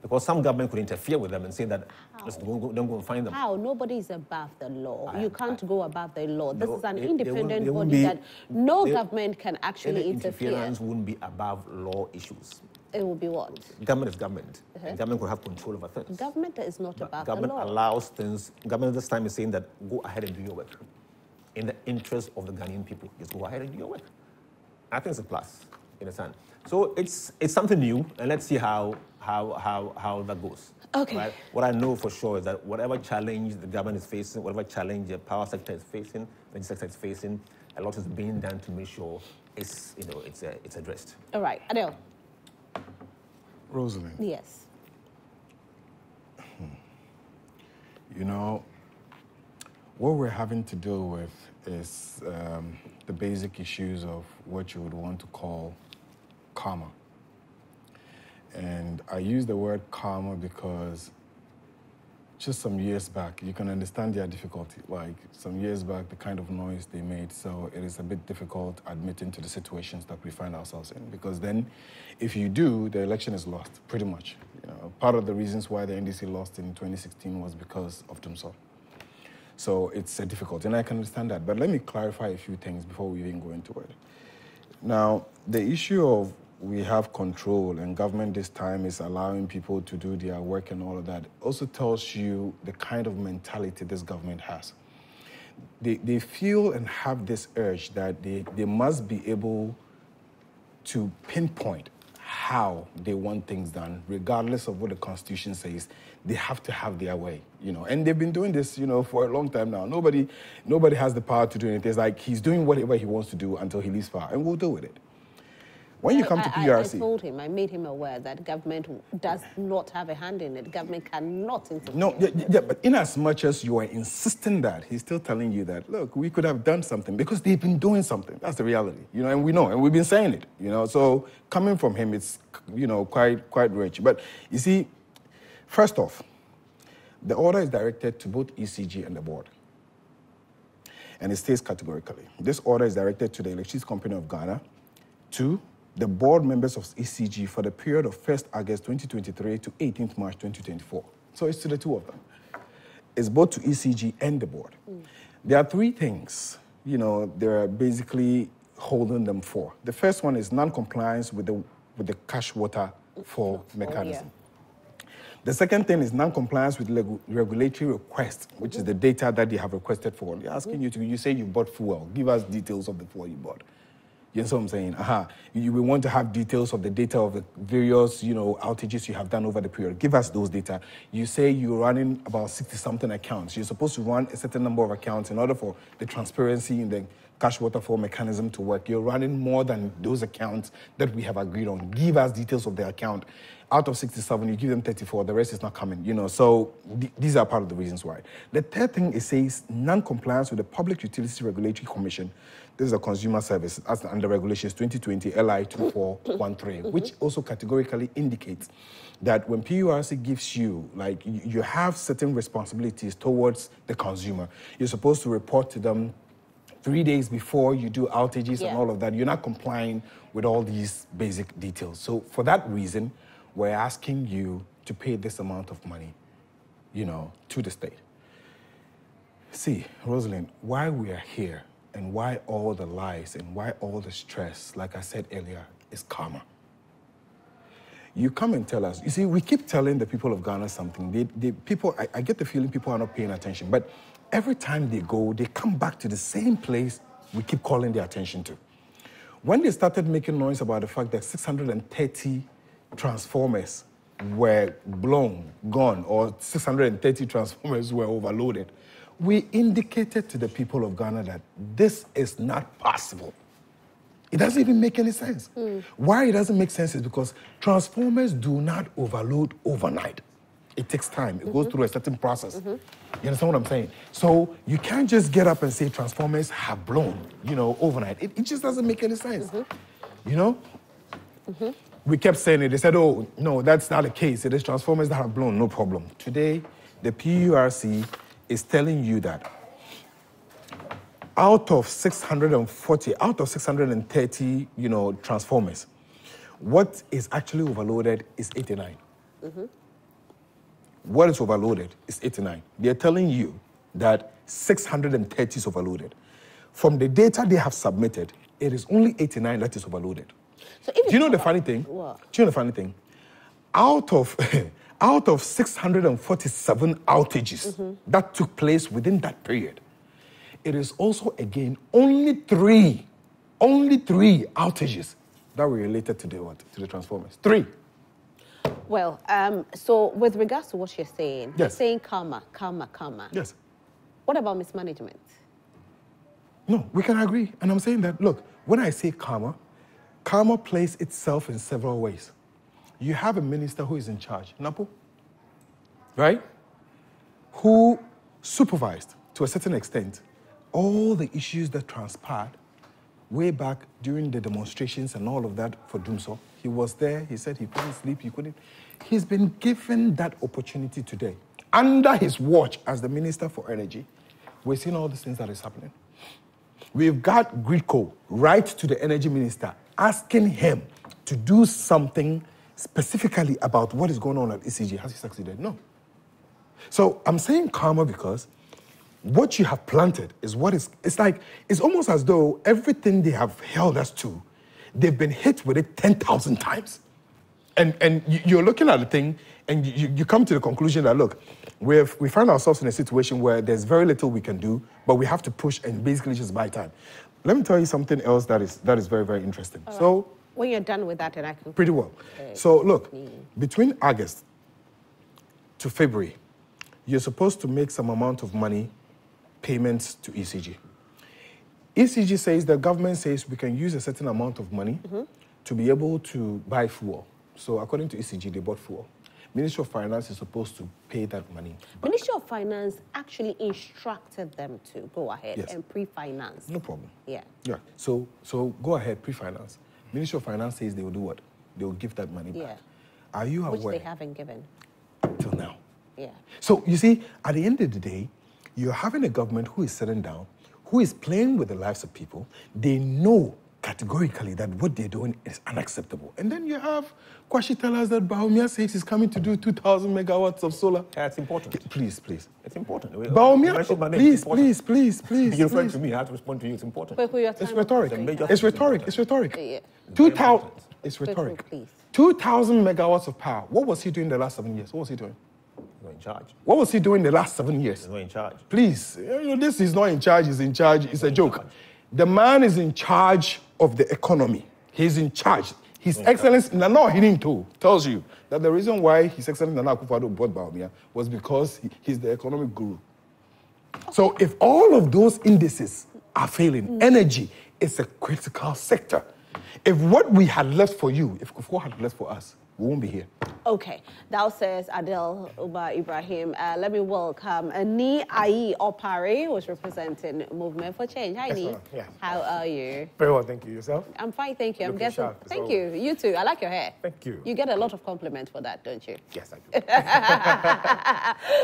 Because some government could interfere with them and say that, don't go and find them. How? Nobody is above the law. You can't go above the law. This is an independent body that no government can actually interfere. Interference wouldn't be above law issues. It will be what? Government is government. And government could have control over things. Government is not above the law. Government allows things. Government this time is saying that, go ahead and do your work. In the interest of the Ghanaian people, just go ahead and do your work. I think it's a plus. You understand? So it's something new, and let's see how that goes. Okay. Right? What I know for sure is that whatever challenge the government is facing, whatever challenge the power sector is facing, the sector is facing, a lot is being done to make sure it's addressed. All right, Adel. Roselyn. Yes. You know, what we're having to deal with is the basic issues of what you would want to call karma. And I use the word karma because just some years back, you can understand their difficulty. Like some years back, the kind of noise they made. So it is a bit difficult admitting to the situations that we find ourselves in. Because then if you do, the election is lost, pretty much. You know, part of the reasons why the NDC lost in 2016 was because of DUMSOR. So it's difficult, and I can understand that. But let me clarify a few things before we even go into it. Now, the issue of we have control, and government this time is allowing people to do their work and all of that, also tells you the kind of mentality this government has. They feel and have this urge that they must be able to pinpoint how they want things done, regardless of what the Constitution says. They have to have their way, you know. And they've been doing this, you know, for a long time now. Nobody has the power to do anything. It's like he's doing whatever he wants to do until he leaves power, and we'll deal with it. When you come to PRC... I told him, I made him aware that government does not have a hand in it. Government cannot interfere. No, but in as much as you are insisting that, he's still telling you that, look, we could have done something because they've been doing something. That's the reality, you know, and we know, and we've been saying it, you know. So coming from him, it's, you know, quite rich. But you see, first off, the order is directed to both ECG and the board. And it states categorically. This order is directed to the Electricity Company of Ghana, to the board members of ECG for the period of 1st August 2023 to 18th March 2024. So it's to the two of them. It's both to ECG and the board. There are three things, you know, they're basically holding them for. The first one is non-compliance with the cash water for mechanism. The second thing is non-compliance with regulatory requests, which is the data that they have requested for. They're asking you to, you say you bought fuel, give us details of the fuel you bought. You know what I'm saying? We want to have details of the data of the various, you know, outages you have done over the period. Give us those data. You say you're running about 60-something accounts. You're supposed to run a certain number of accounts in order for the transparency in the cash waterfall mechanism to work. You're running more than those accounts that we have agreed on. Give us details of the account. Out of 67, you give them 34. The rest is not coming, you know. So these are part of the reasons why. The third thing it says, non-compliance with the Public Utilities Regulatory Commission. This is a consumer service. That's under regulations 2020 LI 2413, which also categorically indicates that when PURC gives you, like, you have certain responsibilities towards the consumer. You're supposed to report to them 3 days before you do outages and all of that. You're not complying with all these basic details. So for that reason, we're asking you to pay this amount of money, you know, to the state. See, Roselyn, why we are here and why all the lies and why all the stress, like I said earlier, is karma. You come and tell us. You see, we keep telling the people of Ghana something. I get the feeling people are not paying attention, but every time they go, they come back to the same place we keep calling their attention to. When they started making noise about the fact that 630 transformers were blown, gone, or 630 transformers were overloaded, we indicated to the people of Ghana that this is not possible. It doesn't even make any sense. Why it doesn't make sense is because transformers do not overload overnight. It takes time. It goes through a certain process. You understand what I'm saying? So you can't just get up and say transformers have blown, you know, overnight. It just doesn't make any sense. You know? We kept saying it. They said, oh, no, that's not the case. It is transformers that have blown, no problem. Today, the PURC is telling you that out of 630, you know, transformers, what is actually overloaded is 89. What is overloaded is 89. They're telling you that 630 is overloaded. From the data they have submitted, it is only 89 that is overloaded. So do you know the funny thing? What? Do you know the funny thing? Out of 647 outages that took place within that period, it is also, again, only three outages that were related to the what? To the transformers. Three. Well, so with regards to what you're saying, you're saying karma. Yes. What about mismanagement? No, we can agree. And I'm saying that, look, when I say karma plays itself in several ways. You have a minister who is in charge, Napo, right? Who supervised, to a certain extent, all the issues that transpired way back during the demonstrations and all of that for DUMSOR. He was there, he said he couldn't sleep, he couldn't. He's been given that opportunity today. Under his watch as the Minister for Energy, we're seeing all these things that is happening. We've got GridCo right to the Energy Minister asking him to do something specifically about what is going on at ECG. Has he succeeded? No. So I'm saying karma because what you have planted is what is, it's like, it's almost as though everything they have held us to, they've been hit with it 10,000 times. And you're looking at the thing and you come to the conclusion that, look, we find ourselves in a situation where there's very little we can do, but we have to push and basically just buy time. Let me tell you something else that is very, very interesting. Right. So when you're done with that, and I can... Pretty well. So look, between August to February, you're supposed to make some amount of money payments to ECG. ECG says, the government says we can use a certain amount of money to be able to buy fuel. So according to ECG, they bought fuel. Ministry of Finance is supposed to pay that money back. Ministry of Finance actually instructed them to go ahead and pre-finance. No problem. Yeah. So go ahead, pre-finance. Ministry of Finance says they will do what? They will give that money back. Are you aware? Which they haven't given. Till now. Yeah. So you see, at the end of the day, you're having a government who is sitting down, who is playing with the lives of people. They know categorically that what they're doing is unacceptable. And then you have Kwashi tell us that Bawumia says he's coming to do 2,000 megawatts of solar. That's important. Please. It's important. Bawumia, please. You're referring to me. I have to respond to you. It's important. It's rhetoric. It's rhetoric. 2,000. It's rhetoric. 2,000 megawatts of power. What was he doing the last 7 years? What was he doing? He's not in charge. What was he doing the last 7 years? He's not in charge. Please, you know, this is not in charge, he's in charge. It's a joke. The man is in charge of the economy. He's in charge. His Excellence Nana Akufo-Addo tells you that the reason why His Excellence Nana Akufo-Addo bought Bawumia was because he's the economic guru. So if all of those indices are failing, energy is a critical sector. If what we had left for you, if Kufuor had left for us, we won't be here. Okay. Thou says Adel Uba Ibrahim. Let me welcome Nii Ayi Opare, who was representing Movement for Change. Hi, Nii. Yeah. How are you? Very well, thank you. Yourself? I'm fine, thank you. I'm guessing. Sharp, thank you. You too. I like your hair. Thank you. You get a lot of compliments for that, don't you? Yes, I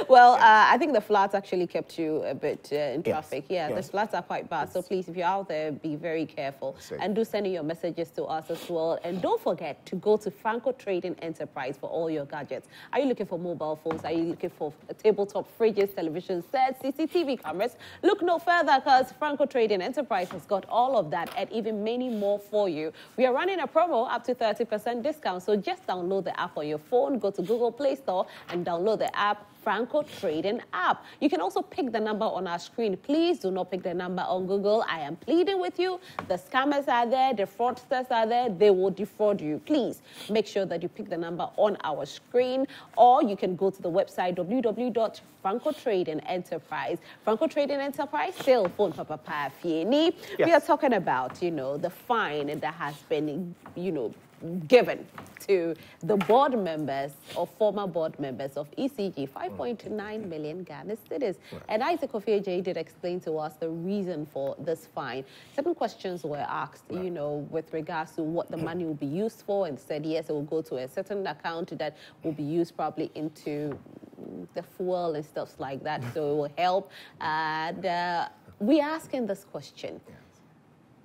do. Well, I think the floods actually kept you a bit in traffic. Yes. Yeah, the floods are quite bad. So please, if you're out there, be very careful. Same. And do send in your messages to us as well. And don't forget to go to Franco Trading Enterprise for all your gadgets. Are you looking for mobile phones? Are you looking for tabletop fridges, television sets, CCTV cameras? Look no further, because Franco Trading Enterprise has got all of that and even many more for you. We are running a promo up to 30% discount, so just download the app on your phone, go to Google Play Store and download the app, Franco Trading app. You can also pick the number on our screen. Please do not pick the number on Google. I am pleading with you. The scammers are there. The fraudsters are there. They will defraud you. Please make sure that you pick the number on our screen, or you can go to the website www.francotradingenterprise. Franco Trading Enterprise, sale phone papa pa fieni. We are talking about, you know, the fine that has been, you know, given to the board members or former board members of ECG, 5.9 million Ghana cedis. Right. And Isaac Kofi-Jay did explain to us the reason for this fine. Certain questions were asked, you know, with regards to what the money will be used for, and said, yes, it will go to a certain account that will be used probably into the fuel and stuff like that, so it will help. And we're asking this question.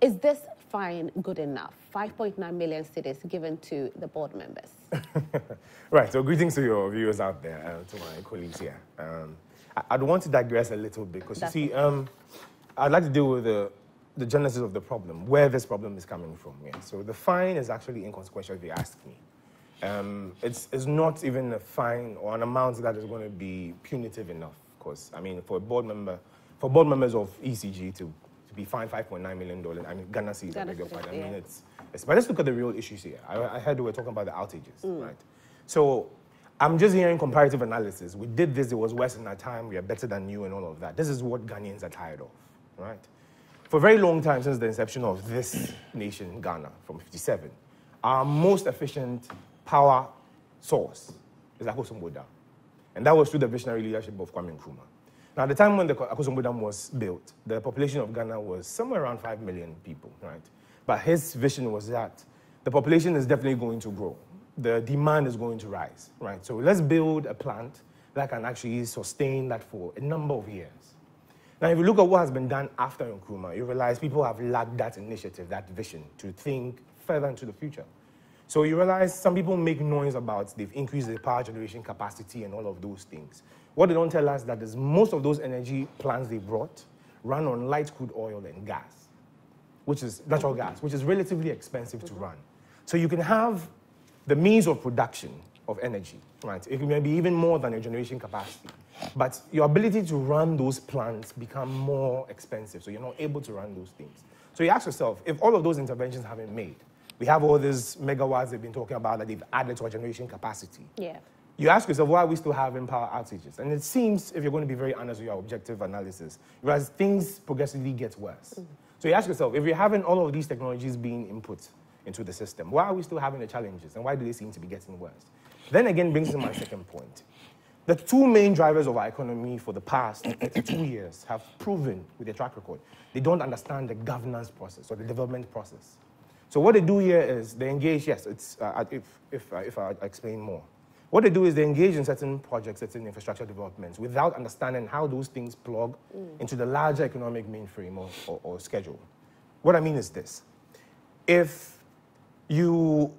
Is this fine good enough? 5.9 million cedis given to the board members. Right, so greetings to your viewers out there, to my colleagues here. I'd want to digress a little bit, because you see, I'd like to deal with the genesis of the problem, where this problem is coming from. Yeah. So the fine is actually inconsequential, if you ask me. It's not even a fine or an amount that is going to be punitive enough, because, I mean, for a board member, for board members of ECG to be fined $5.9 million. I mean, Ghana sees that bigger fine. I mean, it's. But let's look at the real issues here. I heard we were talking about the outages, right? So I'm just hearing comparative analysis. We did this. It was worse in our time. We are better than you, and all of that. This is what Ghanaians are tired of, right? For a very long time, since the inception of this nation, Ghana, from '57, our most efficient power source is Akosombo Dam, and that was through the visionary leadership of Kwame Nkrumah. Now, at the time when the Akosombo Dam was built, the population of Ghana was somewhere around 5 million people, right? But his vision was that the population is definitely going to grow. The demand is going to rise, right? So let's build a plant that can actually sustain that for a number of years. Now, if you look at what has been done after Nkrumah, you realize people have lacked that initiative, that vision, to think further into the future. So you realize some people make noise about they've increased the power generation capacity and all of those things. What they don't tell us that is most of those energy plants they brought run on light crude oil and gas, which is natural gas, which is relatively expensive to run. So you can have the means of production of energy, right? It may be even more than your generation capacity, but your ability to run those plants become more expensive, so you're not able to run those things. So you ask yourself, if all of those interventions haven't made, we have all these megawatts they've been talking about that they've added to our generation capacity. Yeah. You ask yourself, why are we still having power outages? And it seems, if you're going to be very honest with your objective analysis, whereas things progressively get worse. So you ask yourself, if you're having all of these technologies being input into the system, why are we still having the challenges? And why do they seem to be getting worse? Then again brings in my second point. The two main drivers of our economy for the past 32 years have proven with their track record, they don't understand the governance process or the development process. So what they do here is they engage, yes, it's, if I explain more. What they do is they engage in certain projects, certain infrastructure developments, without understanding how those things plug into the larger economic mainframe or schedule. What I mean is this. If you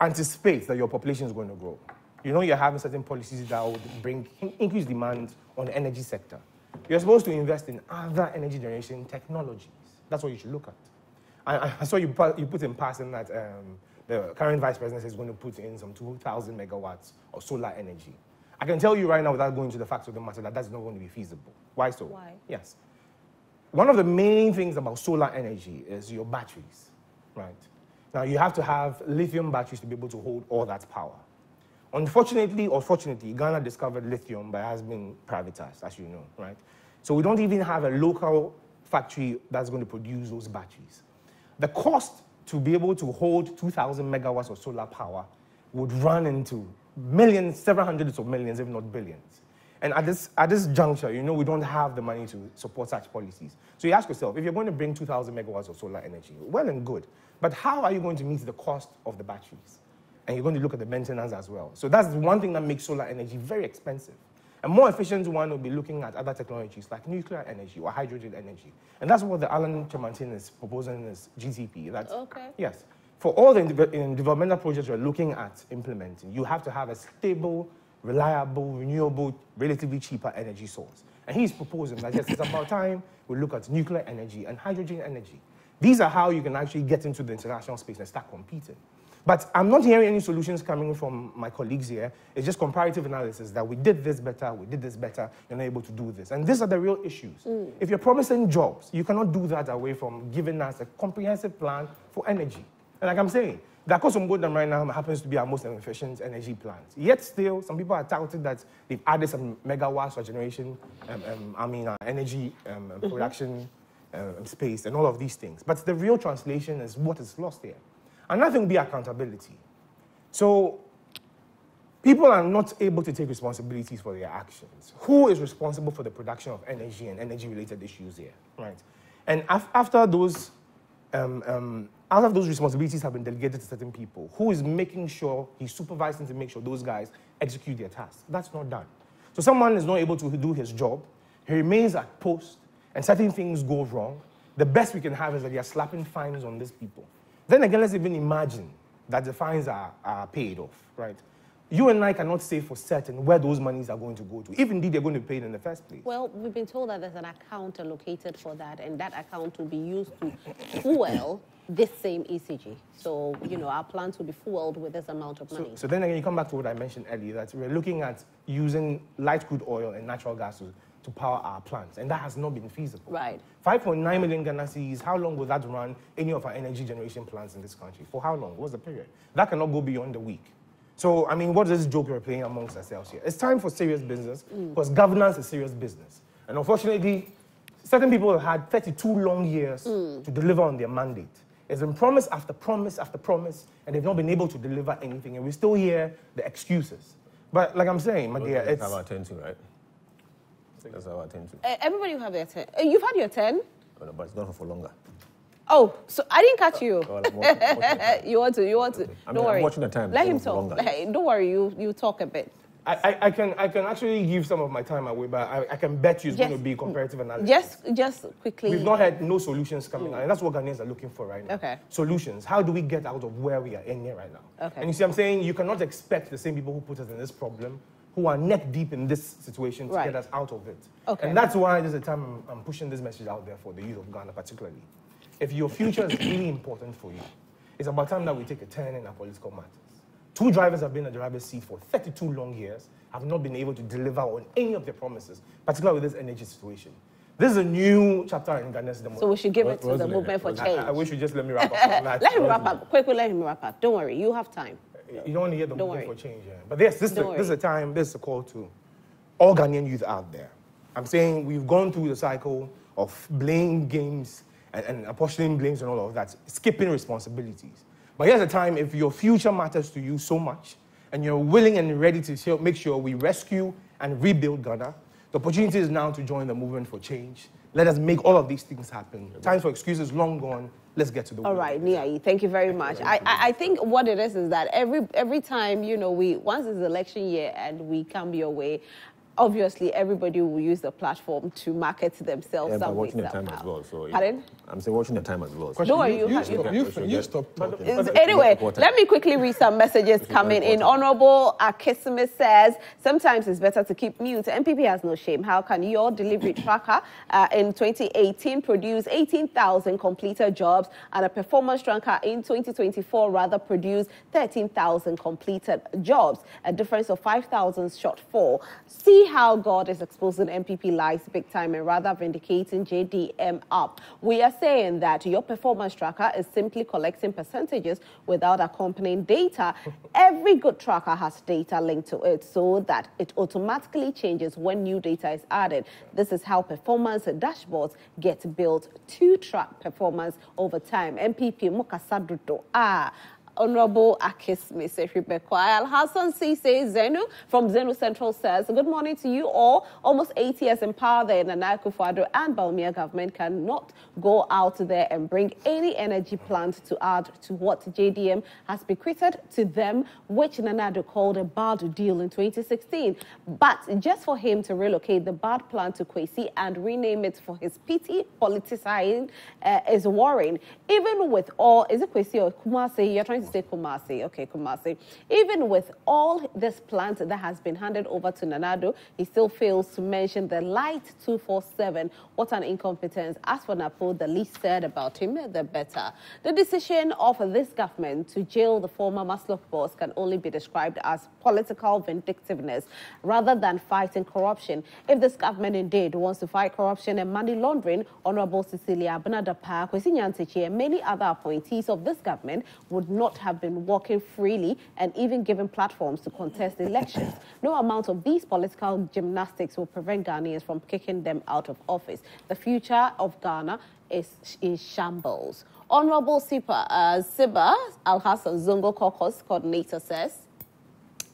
anticipate that your population is going to grow, you know you're having certain policies that will bring increased demand on the energy sector. You're supposed to invest in other energy generation technologies. That's what you should look at. I saw you put in passing that the current vice president is going to put in some 2,000 megawatts of solar energy. I can tell you right now, without going to the facts of the matter, that that's not going to be feasible. Why so? Why? Yes. One of the main things about solar energy is your batteries, right? Now, you have to have lithium batteries to be able to hold all that power. Unfortunately or fortunately, Ghana discovered lithium, but it has been privatized, as you know, right? So we don't even have a local factory that's going to produce those batteries. The cost to be able to hold 2,000 megawatts of solar power would run into millions, several hundreds of millions, if not billions. And at this juncture, you know, we don't have the money to support such policies. So you ask yourself, if you're going to bring 2,000 megawatts of solar energy, well and good, but how are you going to meet the cost of the batteries? And you're going to look at the maintenance as well. So that's one thing that makes solar energy very expensive. A more efficient one will be looking at other technologies like nuclear energy or hydrogen energy. And that's what the Alan Kyerematen is proposing in his GCP. That's, okay. Yes. For all the developmental projects we're looking at implementing, you have to have a stable, reliable, renewable, relatively cheaper energy source. And he's proposing that, yes, it's about time we look at nuclear energy and hydrogen energy. These are how you can actually get into the international space and start competing. But I'm not hearing any solutions coming from my colleagues here. It's just comparative analysis that we did this better, you're not able to do this. And these are the real issues. Mm. If you're promising jobs, you cannot do that away from giving us a comprehensive plan for energy. And like I'm saying, the Akosombo Dam right now happens to be our most efficient energy plant. Yet still, some people are touted that they've added some megawatts for generation, energy production space and all of these things. But the real translation is what is lost here. And nothing will be accountability. So people are not able to take responsibilities for their actions. Who is responsible for the production of energy and energy-related issues here, right? And out of those responsibilities have been delegated to certain people. Who is making sure he's supervising to make sure those guys execute their tasks? That's not done. So someone is not able to do his job. He remains at post, and certain things go wrong. The best we can have is that they are slapping fines on these people. Then again, let's even imagine that the fines are paid off, right? You and I cannot say for certain where those monies are going to go to, if indeed they're going to be paid in the first place. Well, we've been told that there's an account allocated for that, and that account will be used to fuel this same ECG. So, you know, our plants will be fueled with this amount of money. So then again, you come back to what I mentioned earlier, that we're looking at using light crude oil and natural gas to power our plants, and that has not been feasible. Right. 5.9 million Ghanaians, how long will that run any of our energy generation plants in this country? For how long? What's the period? That cannot go beyond a week. So, I mean, what is this joke we're playing amongst ourselves here? It's time for serious business, because governance is serious business. And unfortunately, certain people have had 32 long years to deliver on their mandate. It's been promise after promise after promise, and they've not been able to deliver anything, and we still hear the excuses. But like I'm saying, my dear, it's... That's our turn too, right? That's our turn too. Everybody will have their turn. You've had your turn? Oh, no, but it's gone for longer. Oh, so I didn't catch you. Well, watching you want to. Don't worry. I'm watching the time. Let him talk. Don't worry. You talk a bit. I can actually give some of my time away, but I can bet you it's going to be comparative analysis. Yes, just quickly. We've not had no solutions coming out, and that's what Ghanaians are looking for right now. Okay. Solutions. How do we get out of where we are in here right now? Okay. And you see, I'm saying you cannot expect the same people who put us in this problem, who are neck deep in this situation, to get us out of it. Okay. And that's why there's a time I'm pushing this message out there for the youth of Ghana, particularly. If your future is really important for you, it's about time that we take a turn in our political matters. Two drivers have been at the driver's seat for 32 long years, have not been able to deliver on any of their promises, particularly with this energy situation. This is a new chapter in Ghana's democracy. So we should give it to the movement for change. I wish you just let me wrap up. Let him wrap up. Quickly, let him wrap up. Don't worry, you have time. You don't want to hear the movement for change. Yeah. But yes, this is a time, this is a call to all Ghanaian youth out there. I'm saying we've gone through the cycle of playing games and apportioning blames and all of that, skipping responsibilities. But here's the time, if your future matters to you so much, and you're willing and ready to make sure we rescue and rebuild Ghana, the opportunity is now to join the movement for change. Let us make all of these things happen. Time for excuses long gone. Let's get to the work. All right, Nii Ayi, thank you very much. I think what it is that every time, you know, once it's election year and we come your way, obviously everybody will use the platform to market themselves. Yeah, but watching the time as well. So pardon? I'm saying watching the time as well. So no, you stop talking. Anyway, let me quickly read some messages coming in. Honorable Akisime says, sometimes it's better to keep mute. MPP has no shame. How can your delivery tracker in 2018 produce 18,000 completed jobs and a performance tracker in 2024 rather produce 13,000 completed jobs? A difference of 5,000 shortfall. See how God is exposing MPP lies big time and rather vindicating JDM up. We are saying that your performance tracker is simply collecting percentages without accompanying data. Every good tracker has data linked to it so that it automatically changes when new data is added. This is how performance dashboards get built to track performance over time. MPP Mukasadudo. Honorable Akismi Sefribekwai. Al-Hassan Cisse Zenu from Zenu Central says, good morning to you all. Almost 8 years in power there, Nana Akufo-Addo and Bawumia government cannot go out there and bring any energy plant to add to what JDM has bequeathed to them, which Nana Akufo-Addo called a bad deal in 2016. But just for him to relocate the bad plant to Kwesi and rename it for his pity, politicizing is worrying. Even with all, is it Kwesi or Kumasi? You're trying to say Kumasi. Okay, Kumasi. Even with all this plant that has been handed over to Nana Akufo-Addo, he still fails to mention the light 247. What an incompetence. As for Napo, the least said about him, the better. The decision of this government to jail the former MASLOC boss can only be described as political vindictiveness rather than fighting corruption. If this government indeed wants to fight corruption and money laundering, Honorable Cecilia Dapaah, Kwesi Nyantichi, and many other appointees of this government would not have been walking freely and even given platforms to contest elections. No amount of these political gymnastics will prevent Ghanaians from kicking them out of office. The future of Ghana is in shambles. Honorable Sipa, Siba Al-Hassan Zongo Caucus coordinator says,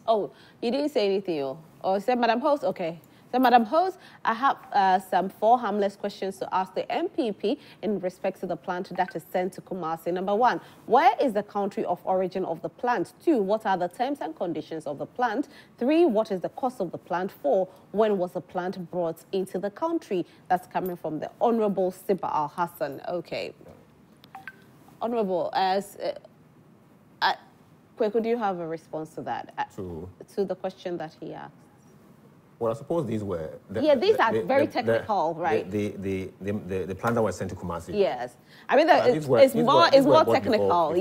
oh, you didn't say anything, yo. Oh, said Madam Host? Okay. So, Madam Host, I have some 4 harmless questions to ask the MPP in respect to the plant that is sent to Kumasi. Number 1, where is the country of origin of the plant? 2, what are the terms and conditions of the plant? 3, what is the cost of the plant? 4, when was the plant brought into the country? That's coming from the Honourable Siba Al-Hassan. Okay. Honourable, Kweku, do you have a response to that? To the question that he asked? Well, I suppose these were... The plan that was sent to Kumasi. Yes. I mean, it's more technical.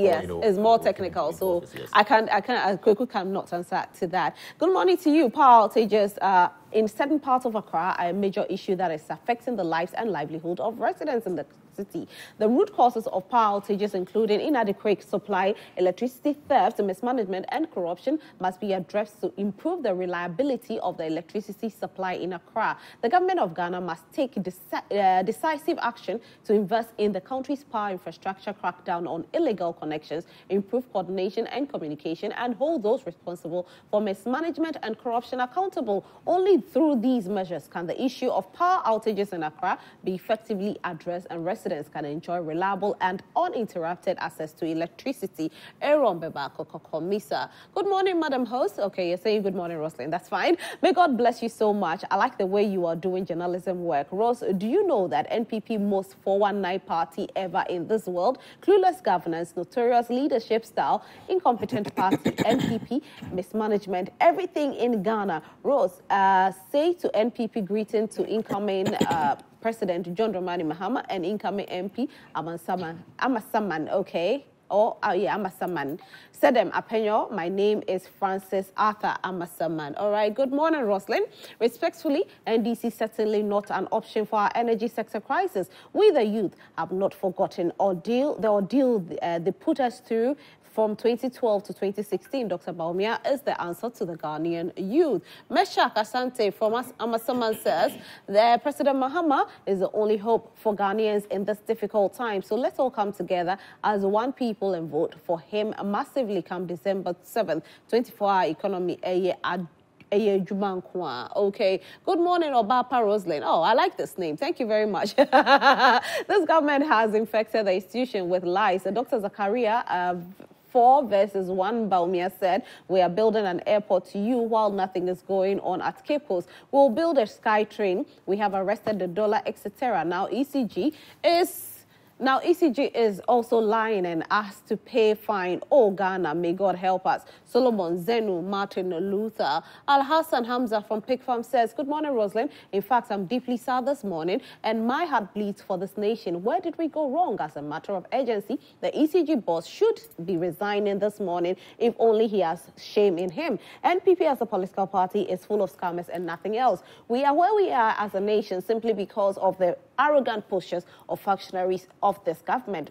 It's more technical. So Kweku cannot answer to that. Good morning to you, Paul Tejas. In certain parts of Accra, a major issue that is affecting the lives and livelihood of residents in the city. The root causes of power outages, including inadequate supply, electricity theft, mismanagement, and corruption, must be addressed to improve the reliability of the electricity supply in Accra. The government of Ghana must take decisive action to invest in the country's power infrastructure, crack down on illegal connections, improve coordination and communication, and hold those responsible for mismanagement and corruption accountable. Only through these measures can the issue of power outages in Accra be effectively addressed and residents can enjoy reliable and uninterrupted access to electricity. Aaron Bebako Kokomisa. Good morning, Madam Host. Okay, you're saying good morning, Roselyn. That's fine. May God bless you so much. I like the way you are doing journalism work. Ros, do you know that NPP most 419 party ever in this world? Clueless governance, notorious leadership style, incompetent party, NPP, mismanagement, everything in Ghana. Ros, say to NPP greeting to incoming President John Dramani Mahama and incoming MP Amasaman, okay? Amasaman. Sedem Apenyo, my name is Francis Arthur Amasaman. All right, good morning, Roselyn. Respectfully, NDC certainly not an option for our energy sector crisis. We, the youth, have not forgotten the ordeal they put us through. From 2012 to 2016, Dr. Bawumia is the answer to the Ghanaian youth. Meshak Asante from Amasaman says, the President Mahama is the only hope for Ghanaians in this difficult time. So let's all come together as one people and vote for him massively come December 7th, 24-hour economy . Okay, good morning, Obapa Roselyn. Oh, I like this name. Thank you very much. This government has infected the institution with lies. Dr. Zakaria 4 versus 1, Bawumia said, we are building an airport to you while nothing is going on at Capos. We'll build a sky train. We have arrested the dollar, etc. Now ECG is also lying and asked to pay fine. Oh, Ghana, may God help us. Solomon Zenu, Martin Luther. Al-Hassan Hamza from Pig Farm says, good morning, Roselyn. In fact, I'm deeply sad this morning, and my heart bleeds for this nation. Where did we go wrong? As a matter of urgency, the ECG boss should be resigning this morning, if only he has shame in him. NPP as a political party is full of scammers and nothing else. We are where we are as a nation simply because of the arrogant postures of functionaries of this government.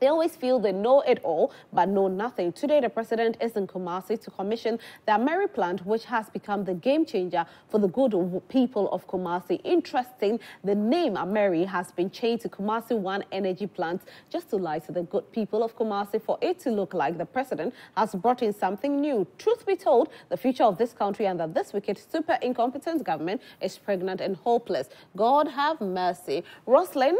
They always feel they know it all, but know nothing. Today, the president is in Kumasi to commission the Ameri plant, which has become the game changer for the good people of Kumasi. Interesting, the name Ameri has been changed to Kumasi One Energy Plant just to lie to the good people of Kumasi, for it to look like the president has brought in something new. Truth be told, the future of this country under this wicked, super incompetent government is pregnant and hopeless. God have mercy. Roselyn,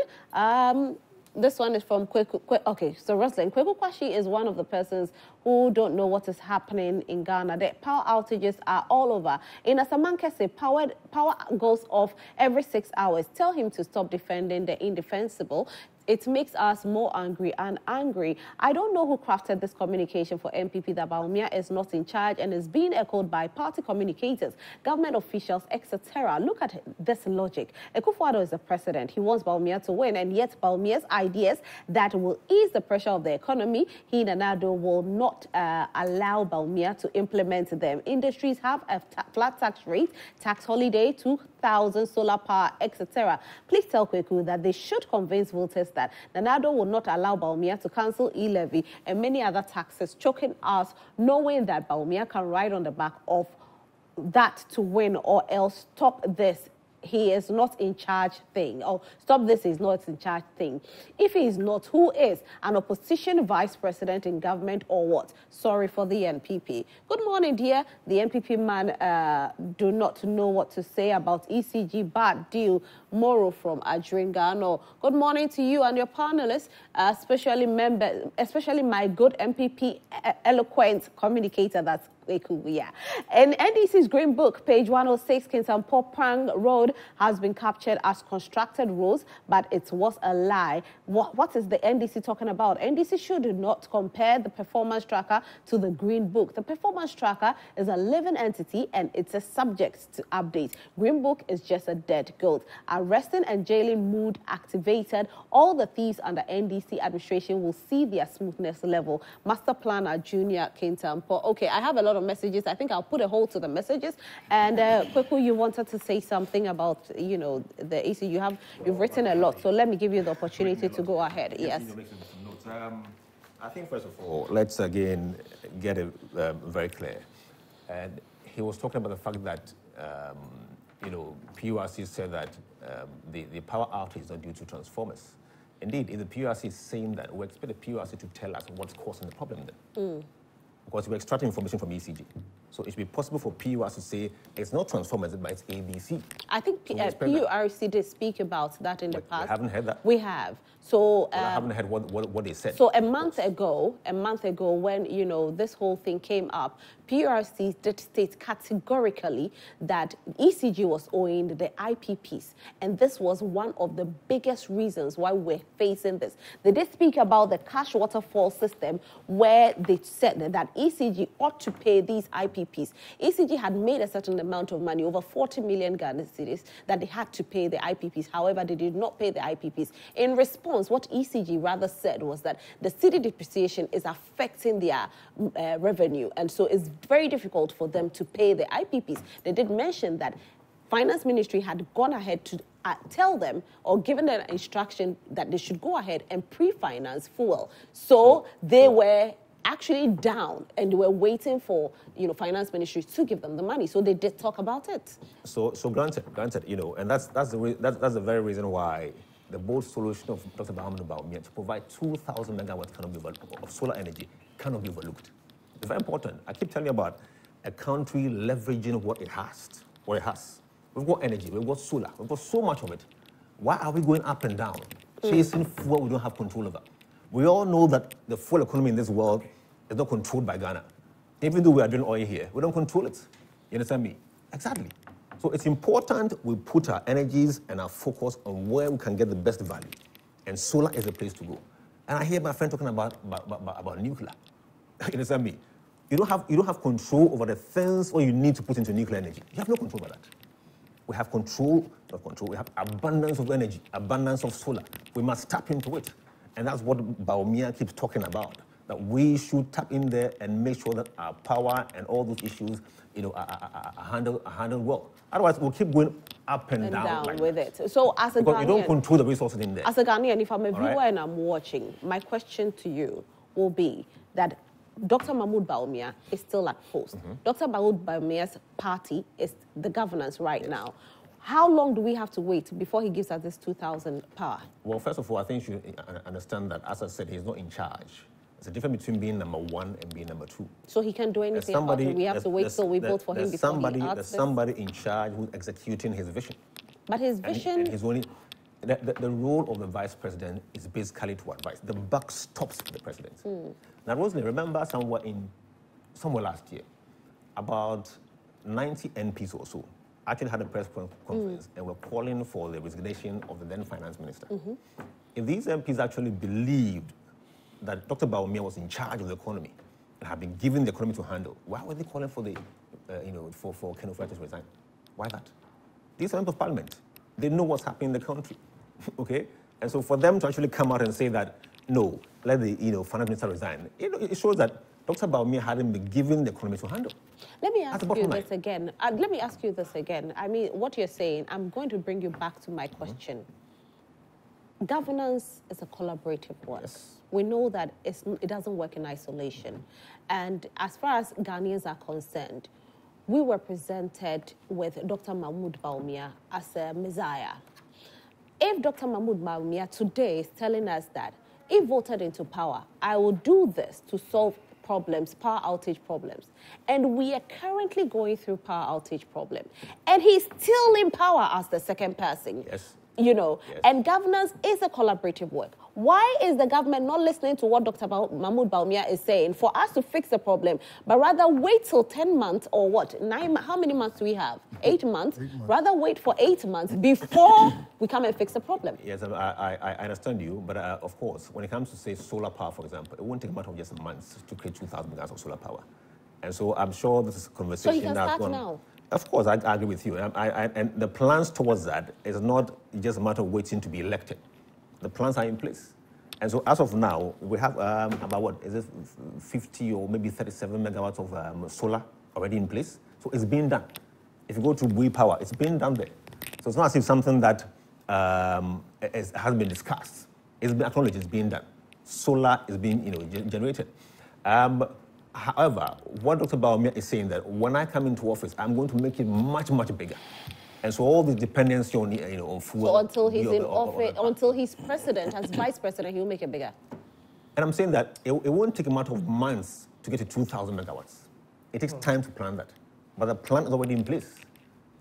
this one is from Kweku. Okay, so Roselyn, Kweku Quarshie is one of the persons who don't know what is happening in Ghana. The power outages are all over. In Asamankese, power goes off every 6 hours. Tell him to stop defending the indefensible. It makes us more angry and angry. I don't know who crafted this communication for MPP that Bawumia is not in charge and is being echoed by party communicators, government officials, etc. Look at this logic. Akufo-Addo is the president. He wants Bawumia to win, and yet Bawumia's ideas that will ease the pressure of the economy, he and Addo will not allow Bawumia to implement them. Industries have a flat tax rate, tax holiday, 2,000 solar power, etc. Please tell Kweku that they should convince voters that Nana Akufo-Addo will not allow Bawumia to cancel e-levy and many other taxes, choking us, knowing that Bawumia can ride on the back of that to win, or else stop this. He is not in charge thing. Oh, stop this, he's not in charge thing. If he is not, who is? An opposition vice president in government or what? Sorry for the NPP. Good morning, dear. The NPP man do not know what to say about ECG bad deal. Moro from Adringano. Good morning to you and your panelists, especially my good MPP eloquent communicator that's Ekuya. And NDC's Green Book, page 106, Kinsampopang Road has been captured as constructed roads, but it was a lie. What is the NDC talking about? NDC should not compare the performance tracker to the Green Book. The performance tracker is a living entity and it's a subject to update. Green Book is just a dead goat. Arresting and jailing mood activated. All the thieves under NDC administration will see their smoothness level. Master Planner Junior Kintampo. Okay, I have a lot of messages. I think I'll put a hold to the messages. And Kweku, you wanted to say something about, you know, the AC. You've written a lot, so let me give you the opportunity to go ahead. Yes. I think first of all, let's again get it very clear. And he was talking about the fact that you know, PURC said that the power outage is not due to transformers. Indeed, if the PURC is saying that, we expect the PURC to tell us what's causing the problem then. Mm. Because we're extracting information from ECG. So it should be possible for PURC to say it's not transformers, but it's ABC. I think PURC did speak about that in the past. We haven't heard that. We have. So I haven't heard what they said. So a month ago, when, you know, this whole thing came up, PURC did state categorically that ECG was owing the IPPs. And this was one of the biggest reasons why we're facing this. They did speak about the cash waterfall system, where they said that ECG ought to pay these IPPs. ECG had made a certain amount of money, over 40 million Ghana cedis, that they had to pay the IPPs. However, they did not pay the IPPs. In response, what ECG rather said was that the cedi depreciation is affecting their revenue, and so it's very difficult for them to pay the IPPs. They did mention that Finance Ministry had gone ahead to tell them, or given an instruction that they should go ahead and pre-finance fuel. So they were actually down, and they were waiting for, you know, finance ministries to give them the money. So they did talk about it. So granted, you know, and that's the very reason why the bold solution of Dr. Mahamudu Bawumia to provide 2,000 megawatts of solar energy cannot be overlooked. It's very important. I keep telling you about a country leveraging what it has. We've got energy, we've got solar, we've got so much of it. Why are we going up and down, chasing fuel we don't have control over? We all know that the full economy in this world is not controlled by Ghana. Even though we are doing oil here, we don't control it. You understand me? Exactly. So it's important we put our energies and our focus on where we can get the best value. And solar is the place to go. And I hear my friend talking about nuclear. You understand me? You don't have control over the things or you need to put into nuclear energy. You have no control over that. We have control, not control, we have abundance of energy, abundance of solar. We must tap into it. And that's what Bawumia keeps talking about, that we should tap in there and make sure that our power and all those issues, you know, are handled well. Otherwise, we'll keep going up and down like with that. It. So as a Ghanaian, you don't control the resources in there. As a Ghanaian, if I'm a viewer and I'm watching, my question to you will be that Dr. Mahamudu Bawumia is still at post. Mm-hmm. Dr. Mahamudu Bawumia's party is the governance right now. How long do we have to wait before he gives us this 2,000 power? Well, first of all, I think you should understand that, as I said, he's not in charge. It's the difference between being number one and being number two. So he can't do anything about it. We have to wait till we vote for him before he acts. There's somebody in charge who's executing his vision. But his vision... And his only... The role of the vice president is basically to advise. The buck stops the president. Mm. Now, Roselyn, remember somewhere last year, about 90 MPs or so actually had a press conference and were calling for the resignation of the then finance minister. Mm-hmm. If these MPs actually believed that Dr. Bawumia was in charge of the economy and had been given the economy to handle, why were they calling for the, for Ken Ofori to resign? Why that? These are members of parliament. They know what's happening in the country, okay? And so for them to actually come out and say that, no, let the, finance minister resign, it shows that Dr. Bawumia hadn't been given the economy to handle. Let me ask you this again. I mean, what you're saying, I'm going to bring you back to my question. Mm-hmm. Governance is a collaborative work. Yes. We know that it doesn't work in isolation. Mm-hmm. And as far as Ghanaians are concerned, we were presented with Dr. Mahamudu Bawumia as a messiah. If Dr. Mahamudu Bawumia today is telling us that if voted into power, I will do this to solve problems, power outage problems, and we are currently going through power outage problem, and he's still in power as the second person. Yes. And governance is a collaborative work. Why is the government not listening to what Dr. Mahamudu Bawumia is saying for us to fix the problem, but rather wait till 10 months or what? 9, how many months do we have? 8 months? 8 months. Rather wait for 8 months before we come and fix the problem. Yes, I understand you, but of course, when it comes to, say, solar power, for example, it won't take a matter of just months to create 2,000 megawatts of solar power. And so I'm sure this is a conversation that's going... So you can start now? Of course, I agree with you. And the plans towards that is not just a matter of waiting to be elected. The plans are in place. And so as of now, we have about, what, is it 50 or maybe 37 megawatts of solar already in place? So it's being done. If you go to Bui Power, it's being done there. So it's not as if something that has been discussed. It's been acknowledged, it's being done. Solar is being generated. However, what Dr. Bawumia is saying that when I come into office, I'm going to make it much, much bigger. And so all the dependency on, on fuel... So until he's in office, until he's president, as vice president, he'll make it bigger. And I'm saying that it won't take a matter of months to get to 2,000 megawatts. It takes time to plan that. But the plan is already in place,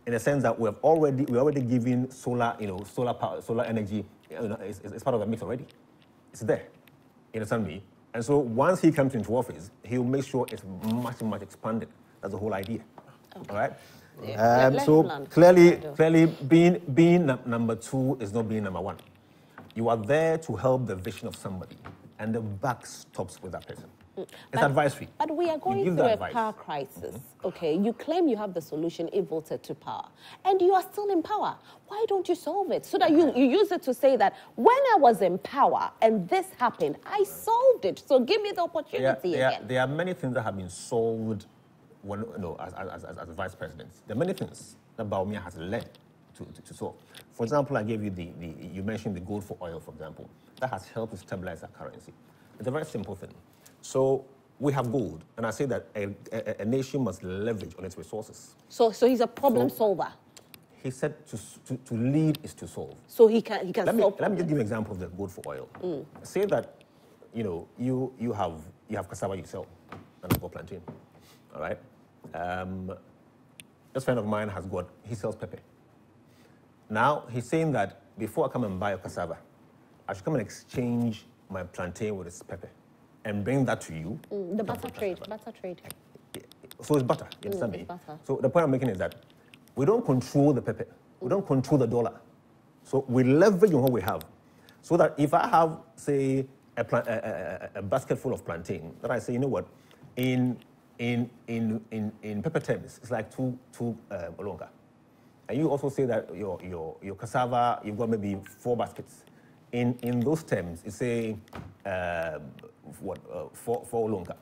in the sense that we're already giving solar, solar power, solar energy, it's part of the mix already. It's there. You understand me? And so once he comes into office, he'll make sure it's much, much expanded. That's the whole idea. Okay. All right? Yeah. So clearly being number two is not being number one. You are there to help the vision of somebody, and the buck stops with that person. It's advisory. But we are going through a power crisis, okay? You claim you have the solution, it voted to power, and you are still in power. Why don't you solve it? So that you use it to say that when I was in power and this happened, I solved it, so give me the opportunity again. There are many things that have been solved as vice president. There are many things that Bawumia has led to solve. For example, I gave you you mentioned the gold for oil, for example. That has helped to stabilize our currency. It's a very simple thing. So we have gold, and I say that a nation must leverage on its resources. So he's a problem solver. He said to lead is to solve. So he can solve. Let me just give you an example of the gold for oil. Mm. Say that, you have cassava you sell, and I've got plantain. All right. This friend of mine he sells pepper. Now he's saying that before I come and buy a cassava, I should come and exchange my plantain with his pepper. and bring that to you. The butter trade, So it's butter, you understand me? So the point I'm making is that we don't control the pepper. We don't control the dollar. So we leverage on what we have. So that if I have, say, a basket full of plantain, that I say, you know what, in pepper terms, it's like two longer. And you also say that your cassava, you've got maybe 4 baskets. In those terms, it's say, four longer,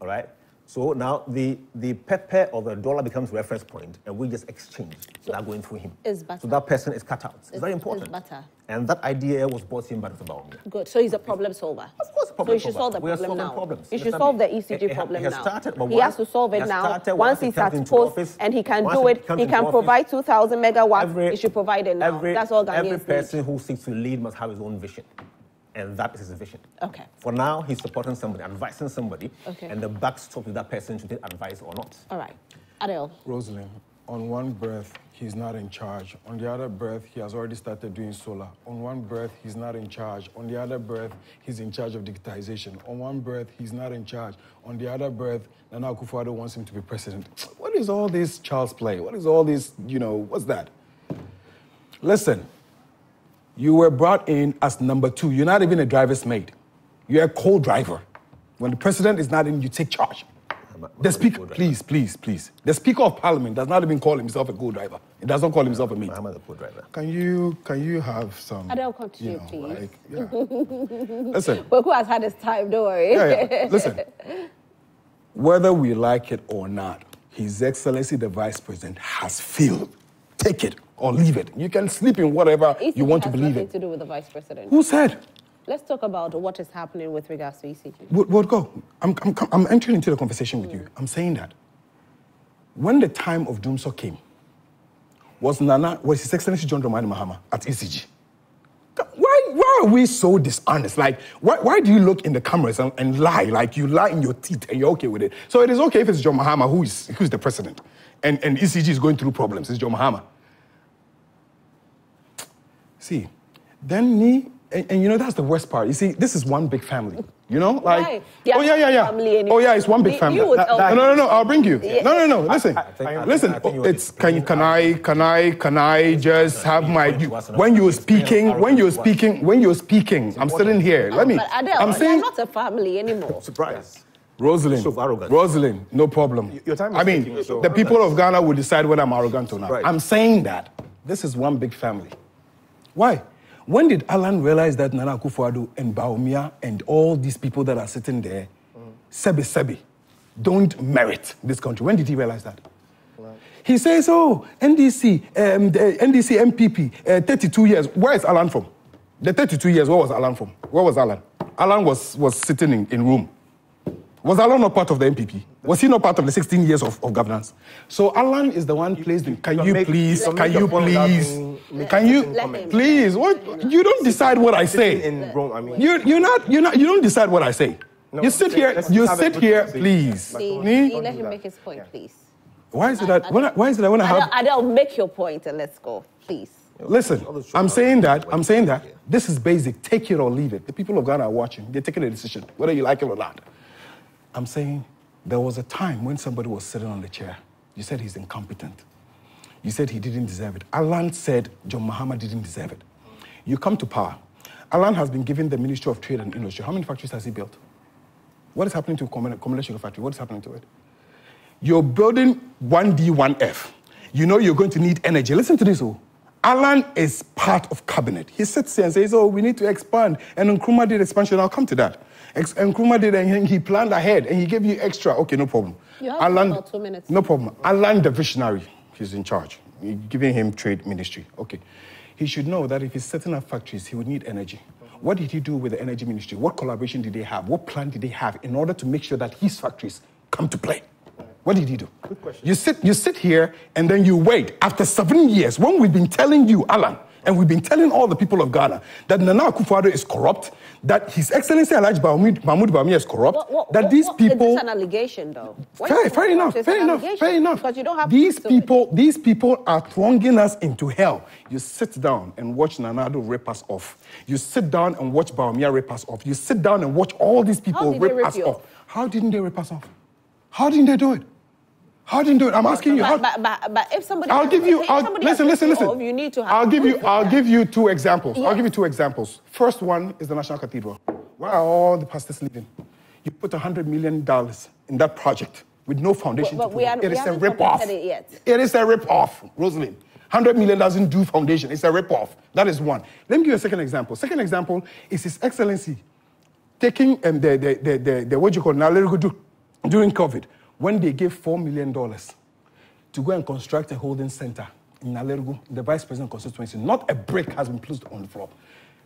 all right? So now the pepper or the dollar becomes reference point, and we just exchange without going through him. So that person is cut out. It's very important. And that idea was brought in by Dr. Bawumia. Good. So he's a problem solver. Of course, problem solver. So you should solve the problem now. You should solve the ECG problem now. He has to solve it now. Once he's at post and he can do it, he can provide 2,000 megawatts. He should provide it now. That's all Ghanaians need. Every person who seeks to lead must have his own vision. And that is his vision. Okay. For now, he's supporting somebody, advising somebody, and the backstop is that person should take advice or not. All right. Adel. Roselyn, on one breath, he's not in charge. On the other breath, he has already started doing solar. On one breath, he's not in charge. On the other breath, he's in charge of digitization. On one breath, he's not in charge. On the other breath, Nana Akufo-Addo wants him to be president. What is all this child's play? What is all this, you know, what's that? Listen. You were brought in as number 2. You're not even a driver's mate. You're a co-driver. When the president is not in, you take charge. The speaker, please. The Speaker of Parliament does not even call himself a co-driver. He does not call himself a mate. I'm a co-driver. Can you have some? I don't continue, you know, please. Like, yeah. Listen. Kweku has had his time. Don't worry. Yeah. Listen. Whether we like it or not, His Excellency the Vice President has failed. Take it or leave it. You can sleep in whatever you want to believe in. ECG has nothing to do with the Vice President. Who said? Let's talk about what is happening with regards to ECG. We'll go. I'm entering into the conversation with you. I'm saying that when the time of DUMSOR came, was His Excellency John Dramani Mahama at ECG? Why are we so dishonest? Like, why do you look in the cameras and lie? Like, you lie in your teeth and you're okay with it. So it is okay if it's John Mahama who's the president. And ECG is going through problems. It's John Mahama. See, then Nii, and you know, that's the worst part. You see, this is one big family. You know, like, right. It's one big family. No, I'll bring you. Yeah. No, listen. Can I just have my, when you're speaking, I'm sitting here. Let me, I'm saying. Not a family anymore. Surprise. Roselyn, so Roselyn, no problem. Your time is the people of Ghana will decide whether I'm arrogant or not. Right. I'm saying that this is one big family. Why? When did Alan realize that Nana Akufo-Addo and Bawumia and all these people that are sitting there, sebi, don't merit this country? When did he realize that? Right. He says, oh, NDC MPP, 32 years. Where is Alan from? The 32 years, where was Alan from? Where was Alan? Alan was sitting in room. Was Alan not part of the MPP? Was he not part of the 16 years of governance? So Alan is the one placed in. Can you please? What? You don't decide what I say. You don't decide what I say. You sit here. Please. Let him make his point, please. Why is it that when I have? I don't make your point and let's go, please. Listen, I'm saying that. This is basic. Take it or leave it. The people of Ghana are watching. They're taking a decision whether you like it or not. I'm saying there was a time when somebody was sitting on the chair. You said he's incompetent. You said he didn't deserve it. Alan said John Mahama didn't deserve it. You come to power. Alan has been given the Ministry of Trade and Industry. How many factories has he built? What is happening to Komla Dongo factory? What is happening to it? You're building 1D1F. You know you're going to need energy. Listen to this, oh. Alan is part of cabinet. He sits here and says, oh, we need to expand. And Nkrumah did expansion. I'll come to that. And Nkrumah did, and he planned ahead, and he gave you extra. Okay, no problem. You have about 2 minutes. No problem. Alan, the visionary, he's in charge. You're giving him trade ministry. Okay. He should know that if he's setting up factories, he would need energy. What did he do with the energy ministry? What collaboration did they have? What plan did they have in order to make sure that his factories come to play? What did he do? Good question. You sit here and then you wait. After 7 years, when we've been telling you, Alan, and we've been telling all the people of Ghana that Nana Akufo-Addo is corrupt, that His Excellency Alhaji Mahamudu Bawumia is corrupt, these people... It's an allegation, though. Fair enough. Because you don't have these people are thronging us into hell. You sit down and watch Nana Akufo-Addo rip us off. You sit down and watch Bawumia rip us off. You sit down and watch all these people rip us off. How didn't they rip us off? How didn't they do it? How didn't do it? I'm asking you. But if somebody, I'll give you. Listen. You need to have. I'll give you two examples. Yeah. I'll give you two examples. First one is the National Cathedral. Why are all the pastors leaving? You put $100 million in that project with no foundation. It is a rip-off. It is a rip-off, Roselyn. $100 million doesn't do foundation. It's a rip-off. That is one. Let me give you a second example. Second example is His Excellency taking the what you call Nalerigo during COVID. When they gave $4 million to go and construct a holding center in Nalerigo, the vice president constituency, not a brick has been placed on the floor.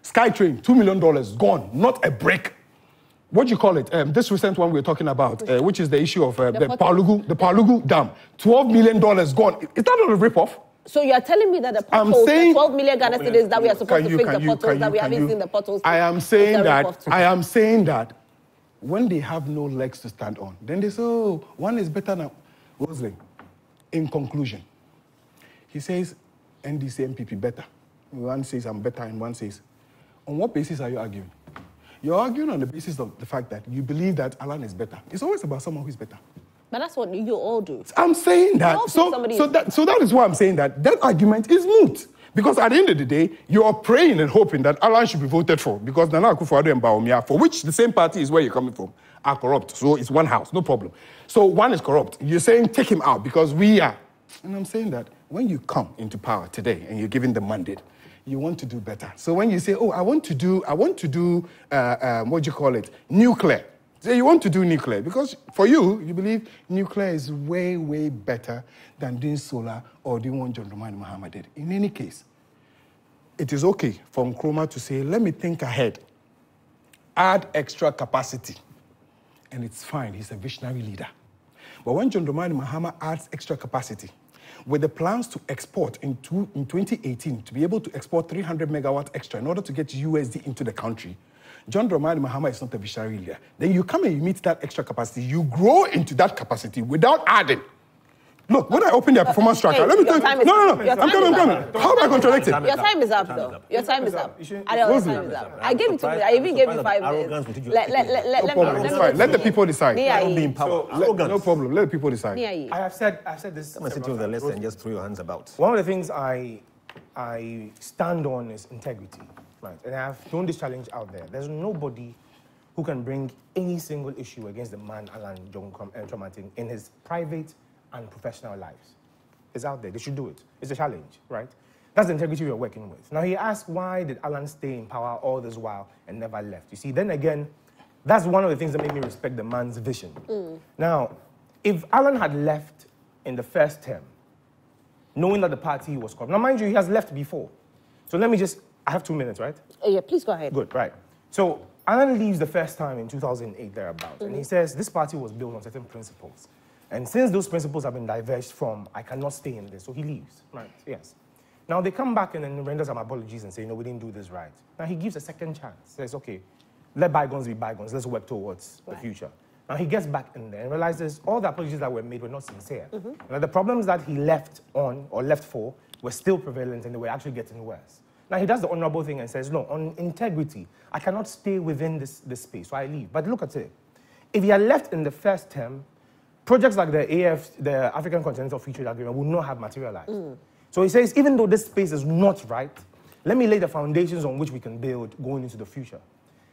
SkyTrain, $2 million, gone, not a brick. What do you call it? This recent one we were talking about, which is the issue of the Palugu Dam. $12 million gone. Is that not a ripoff? So you are telling me that the potholes, 12 million Ghana citizens that we are supposed to fix the potholes, that we haven't seen the potholes. I am saying that. When they have no legs to stand on, then they say, oh, one is better than Roselyn. In conclusion, he says, NDC, MPP, better. One says, I'm better, and one says, on what basis are you arguing? You're arguing on the basis of the fact that you believe that Alan is better. It's always about someone who is better. But that's what you all do. I'm saying that. So that is why I'm saying that. That argument is moot. Because at the end of the day, you are praying and hoping that Alan should be voted for, because Nana Akufo-Addo and Bawumia, for which the same party is where you're coming from, are corrupt. So it's one house, no problem. So one is corrupt. You're saying take him out because we are. And I'm saying that when you come into power today and you're given the mandate, you want to do better. So when you say, oh, I want to do nuclear. So you want to do nuclear because for you, you believe nuclear is way, way better than doing solar or doing what John Dramani Mahama did. In any case, it is okay for Nkrumah to say, let me think ahead, add extra capacity, and it's fine. He's a visionary leader. But when John Dramani Mahama adds extra capacity, with the plans to export in 2018, to be able to export 300 megawatts extra in order to get USD into the country, John Dramani Mahama is not a visionary leader. Then you come and you meet that extra capacity. You grow into that capacity without adding. Look, when I open their performance tracker, let me tell you. No. I'm coming. How am I contradicting? Your time is up, though. Your time is up. I gave you 2 minutes. I even gave you 5 minutes. Let the people decide. No problem. Let the people decide. I have said this. Come and sit to the list and just throw your hands about. One of the things I stand on is integrity. Right. And I have thrown this challenge out there. There's nobody who can bring any single issue against the man Alan Kyerematen in his private and professional lives. It's out there. They should do it. It's a challenge, right? That's the integrity we're working with. Now, he asked, why did Alan stay in power all this while and never left? You see, then again, that's one of the things that made me respect the man's vision. Mm. Now, if Alan had left in the first term, knowing that the party was corrupt. Now, mind you, he has left before. So let me just... I have 2 minutes, right? Yeah, please go ahead. Good, right. So Alan leaves the first time in 2008, thereabouts, and he says this party was built on certain principles. And since those principles have been diverged from, I cannot stay in this, so he leaves. Right, yes. Now they come back and then render some apologies and say, no, we didn't do this right. Now he gives a second chance. Says, okay, let bygones be bygones. Let's work towards the future. Now he gets back in there and realizes all the apologies that were made were not sincere. Now the problems that he left on or left for were still prevalent and they were actually getting worse. Now, he does the honorable thing and says, no, on integrity, I cannot stay within this space, so I leave. But look at it. If he had left in the first term, projects like the African Continental Free Trade Agreement would not have materialized. So he says, even though this space is not right, let me lay the foundations on which we can build going into the future.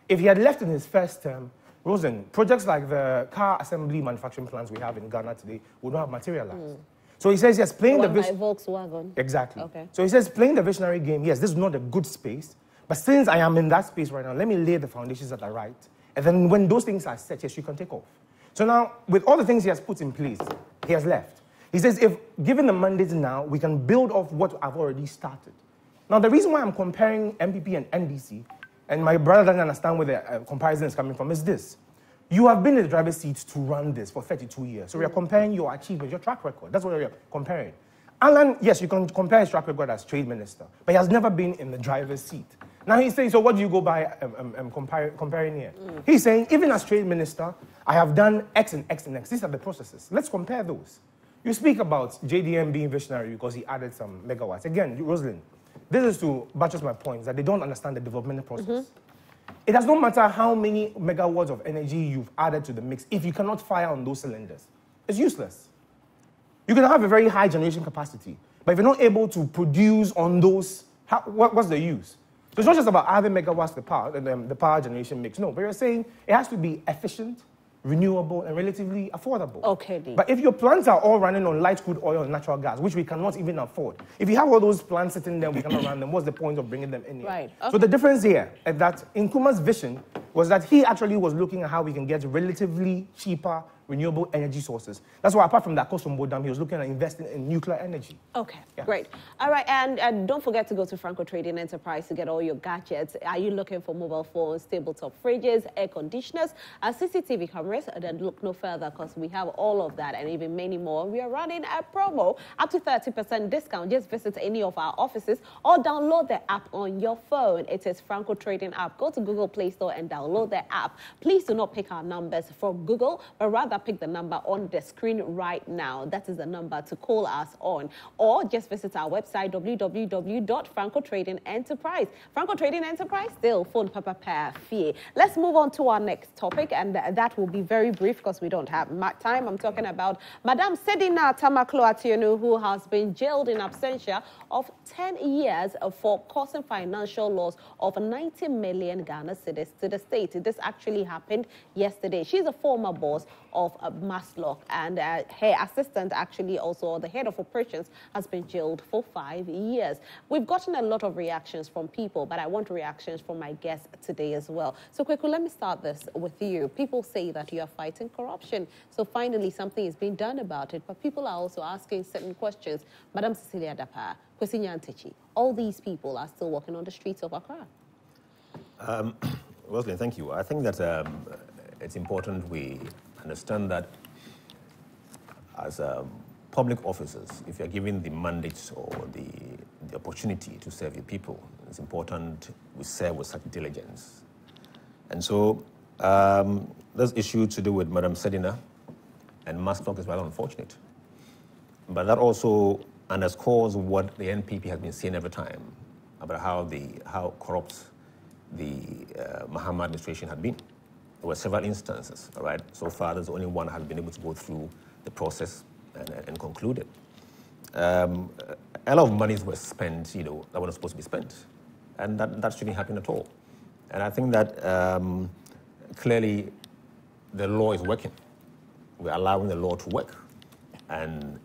If he had left in his first term, Rosen, projects like the car assembly manufacturing plants we have in Ghana today would not have materialized. So he says, yes, playing Volkswagen. Exactly. Okay. So he says, playing the visionary game, yes, this is not a good space, but since I am in that space right now, let me lay the foundations that are right, and then when those things are set, yes, you can take off. So now, with all the things he has put in place, he has left. He says, if given the mandate now, we can build off what I've already started. Now, the reason why I'm comparing MPP and NDC, and my brother doesn't understand where the comparison is coming from, is this. You have been in the driver's seat to run this for 32 years. So we are comparing your achievements, your track record. That's what we are comparing. Alan, yes, you can compare his track record as trade minister, but he has never been in the driver's seat. Now he's saying, so what do you go by comparing here? Mm. He's saying, even as trade minister, I have done X and X and X. These are the processes. Let's compare those. You speak about JDM being visionary because he added some megawatts. Again, Roselyn, this is to buttress my point, that they don't understand the development process. Mm-hmm. It does not matter how many megawatts of energy you've added to the mix if you cannot fire on those cylinders. It's useless. You can have a very high generation capacity, but if you're not able to produce on those, what's the use? So it's not just about adding megawatts to the power generation mix. No, but you're saying it has to be efficient, renewable, and relatively affordable. Okay. But if your plants are all running on light crude oil and natural gas, which we cannot even afford, if you have all those plants sitting there, we cannot run them, what's the point of bringing them in here? Right. Okay. So the difference here is that Nkrumah's vision was that he actually was looking at how we can get relatively cheaper renewable energy sources. That's why, apart from that Akosombo Dam, he was looking at investing in nuclear energy. Okay, yeah. Great. All right, and don't forget to go to Franco Trading Enterprise to get all your gadgets. Are you looking for mobile phones, tabletop fridges, air conditioners, CCTV cameras? Then look no further, because we have all of that and even many more. We are running a promo, up to 30% discount. Just visit any of our offices or download the app on your phone. It is Franco Trading app. Go to Google Play Store and download the app. Please do not pick our numbers from Google, but rather pick the number on the screen right now. That is the number to call us on, or just visit our website, www.francotradingenterprise. Franco Trading Enterprise, still phone papa pair fear. Let's move on to our next topic, and that will be very brief because we don't have much time. I'm talking about Madame Sedina Tamakloe Atyonu, who has been jailed in absentia of 10 years for causing financial loss of 90 million Ghana cedis to the state. This actually happened yesterday. She's a former boss of MASLOC, and her assistant, actually also the head of operations, has been jailed for 5 years. We've gotten a lot of reactions from people, but I want reactions from my guests today as well. So Kweku, let me start this with you. People say that you are fighting corruption, so finally something is being done about it, but people are also asking certain questions. Madam Cecilia Dapaah, Kwesi Nyantichi, all these people are still walking on the streets of Accra. Roselyn, thank you. I think that it's important we understand that as public officers, if you're given the mandates or the opportunity to serve your people, it's important we serve with such diligence. And so this issue to do with Madam Sedina and MASLOC is rather unfortunate. But that also underscores what the NPP has been saying every time about how corrupt the Mahama administration had been. There were several instances, all right? So far, there's only one that has been able to go through the process and conclude it. A lot of monies were spent, you know, that were not supposed to be spent. And that shouldn't happen at all. And I think that clearly the law is working. We're allowing the law to work. And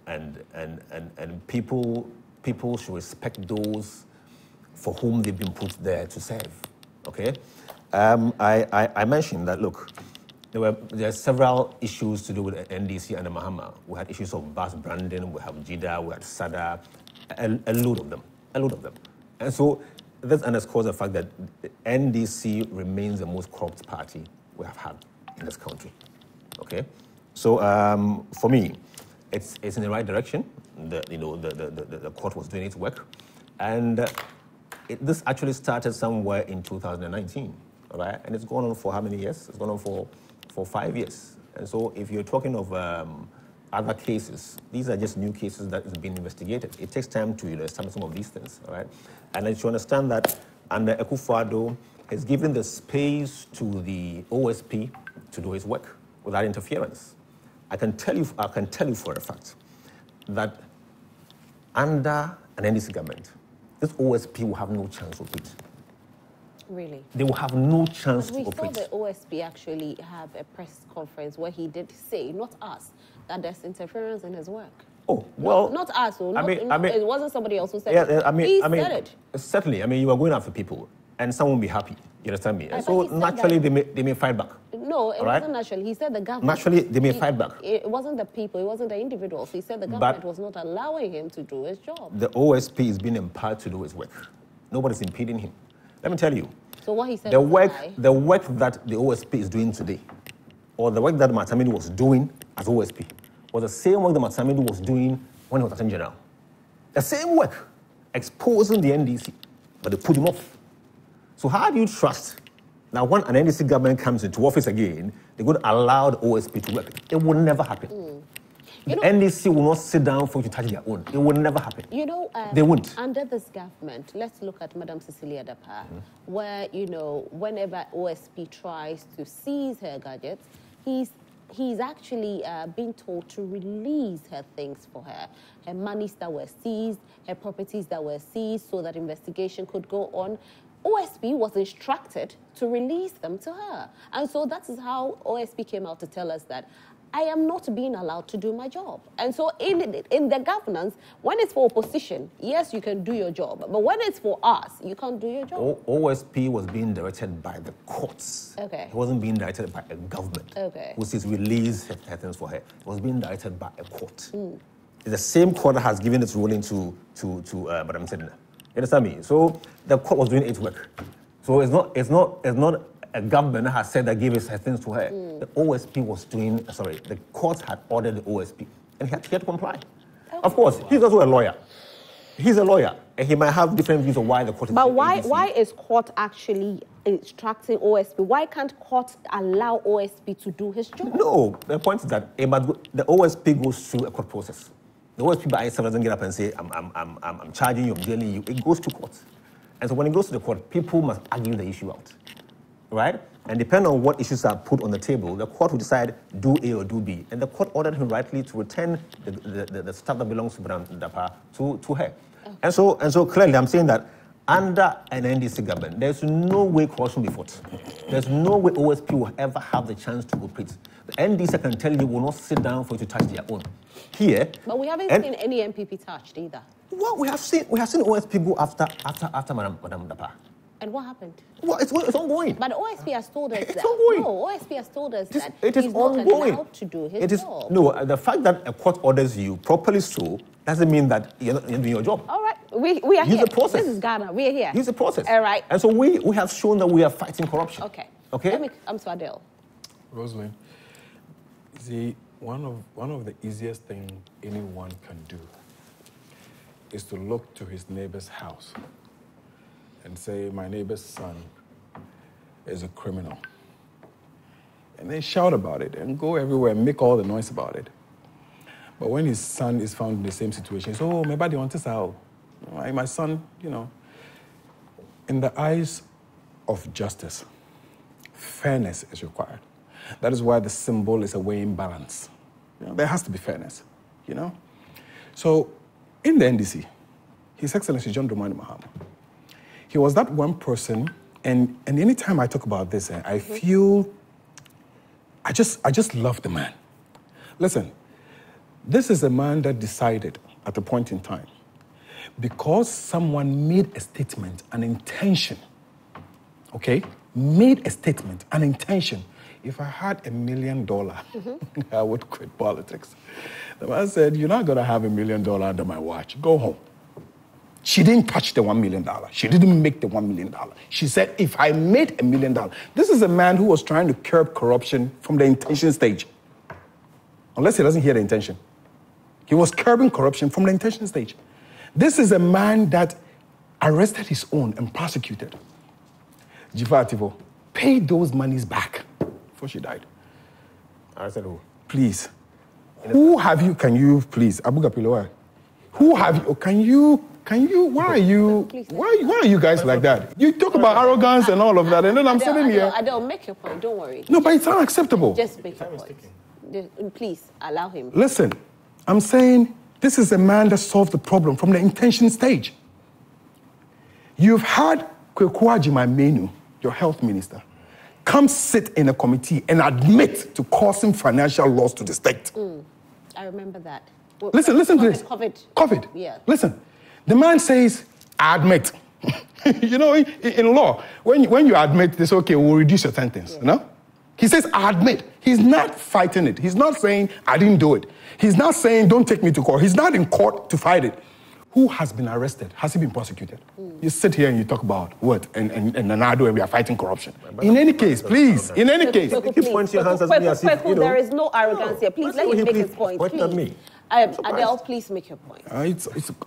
people should respect those for whom they've been put there to serve, okay? I mentioned that, look, there are several issues to do with NDC and the Mahama. We had issues of Bas Brandon, we have Jida, we had Sada, a load of them, a load of them. And so this underscores the fact that the NDC remains the most corrupt party we have had in this country, okay? So for me, it's in the right direction. The court was doing its work. And this actually started somewhere in 2019. Right? And it's gone on for how many years? It's gone on for 5 years. And so if you're talking of other cases, these are just new cases that is being investigated. It takes time to establish some of these things, all right? And I should understand that under Akufo-Addo has given the space to the OSP to do his work without interference. I can tell you for a fact that under an NDC government, this OSP will have no chance of it. Really? They will have no chance to operate. We saw the OSP actually have a press conference where he did say, not us, that there's interference in his work. Oh, well... Not us, though. I mean, it wasn't somebody else who said it. He said it. Certainly. I mean, you are going after people, and someone will be happy. You understand me? And so, naturally, they may fight back. No, it wasn't naturally. He said the government... Naturally, they may fight back. It wasn't the people. It wasn't the individuals. He said the government was not allowing him to do his job. The OSP is being empowered to do his work. Nobody's impeding him. Let me tell you. So what he said, the work that the OSP is doing today or the work that Mahamudu was doing as OSP was the same work that Mahamudu was doing when he was Attorney General. The same work, exposing the NDC, but they put him off. So how do you trust that when an NDC government comes into office again, they're going to allow the OSP to work? It will never happen. The NDC will not sit down for you to touch their own. It will never happen. You know, they won't. Under this government, let's look at Madame Cecilia Dapaah, where, you know, whenever OSP tries to seize her gadgets, he's actually been told to release her things for her, her monies that were seized, her properties that were seized, so that investigation could go on. OSP was instructed to release them to her. And so that is how OSP came out to tell us that I am not being allowed to do my job. And so in the governance, when it's for opposition, yes, you can do your job. But when it's for us, you can't do your job. OSP was being directed by the courts. Okay. It wasn't being directed by a government. Okay. Which is release her things for her. It was being directed by a court. It's the same court that has given its ruling to Madam Sedina. You understand me? So the court was doing its work. So it's not a government has said that gave her things to her. The OSP was doing, sorry, the court had ordered the OSP, and he had to comply. Okay. Of course, he's also a lawyer. He's a lawyer, and he might have different views of why the court is... But why is court actually instructing OSP? Why can't court allow OSP to do his job? No, the point is that the OSP goes through a court process. The OSP by itself doesn't get up and say, I'm charging you, I'm jailing you. It goes to court. And so when it goes to the court, people must argue the issue out. Right? And depending on what issues are put on the table, the court will decide do A or do B. And the court ordered him rightly to return the stuff that belongs to Madam Dapaah to her. Okay. And so clearly I'm saying that under an NDC government, there's no way corruption will be fought. There's no way OSP will ever have the chance to operate. The NDC, I can tell you, will not sit down for you to touch their own. Here, but we haven't seen any MPP touched either. Well, we have seen OSP go after Madam Dapaah. And what happened? Well, it's ongoing. But OSP has told us that. It's ongoing. No, OSP has told us that he's not allowed to do his job. No, the fact that a court orders you properly so doesn't mean that you're not doing your job. All right. We are here. The process. This is Ghana. We are here. Here's the process. All right. And so we have shown that we are fighting corruption. Okay. Okay? Let me come to Adel. Roselyn, one of the easiest things anyone can do is to look to his neighbor's house and say, my neighbor's son is a criminal. And then shout about it and go everywhere and make all the noise about it. But when his son is found in the same situation, he's, oh, maybe they want this out. My son, you know. In the eyes of justice, fairness is required. That is why the symbol is a weighing balance. You know, there has to be fairness, you know? So in the NDC, His Excellency John Dramani Mahama, he was that one person, and any time I talk about this, I feel, I just love the man. Listen, this is a man that decided at a point in time, because someone made a statement, an intention, okay? Made a statement, an intention. If I had $1 million, I would quit politics. The man said, you're not gonna have $1 million under my watch, go home. She didn't touch the $1 million. She didn't make the $1 million. She said, if I made $1 million. This is a man who was trying to curb corruption from the intention stage. Unless he doesn't hear the intention. He was curbing corruption from the intention stage. This is a man that arrested his own and prosecuted. Jivativo, pay those monies back before she died. I said, who? Please. Who have you, can you please, Abuga Pilowa, who have you, why are you guys like that? You talk about arrogance and all of that, and then I'm sitting here. I don't make your point, don't worry. No, but it's unacceptable. Just make your point. Please, allow him. Listen, I'm saying this is a man that solved the problem from the intention stage. You've had Kweku Adjumamenu, your health minister, come sit in a committee and admit to causing financial loss to the state. I remember that. Well, listen to this. COVID. Yeah. Listen. The man says, I admit. You know, in law, when you admit, it's okay, we'll reduce your sentence. Yeah. No? He says, I admit. He's not fighting it. He's not saying, I didn't do it. He's not saying, don't take me to court. He's not in court to fight it. Who has been arrested? Has he been prosecuted? You sit here and you talk about what? And Nanado, and we are fighting corruption. In any case, please, in any case. He points your hands at me as if, you know. There is no arrogance here. Please, let him make his point. Point at me. Adel, please make your point.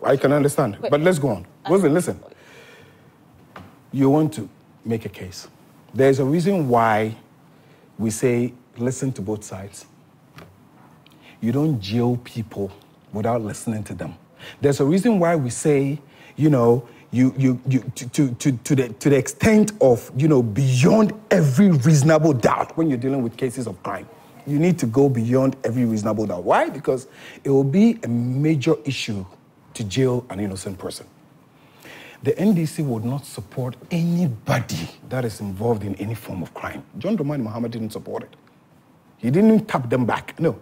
I can understand, but let's go on. Roselyn, listen. You want to make a case. There's a reason why we say, listen to both sides. You don't jail people without listening to them. There's a reason why we say, you know, to the extent of, you know, beyond every reasonable doubt when you're dealing with cases of crime. You need to go beyond every reasonable doubt. Why? Because it will be a major issue to jail an innocent person. The NDC would not support anybody that is involved in any form of crime. John Dramani Mahama didn't support it. He didn't tap them back. No,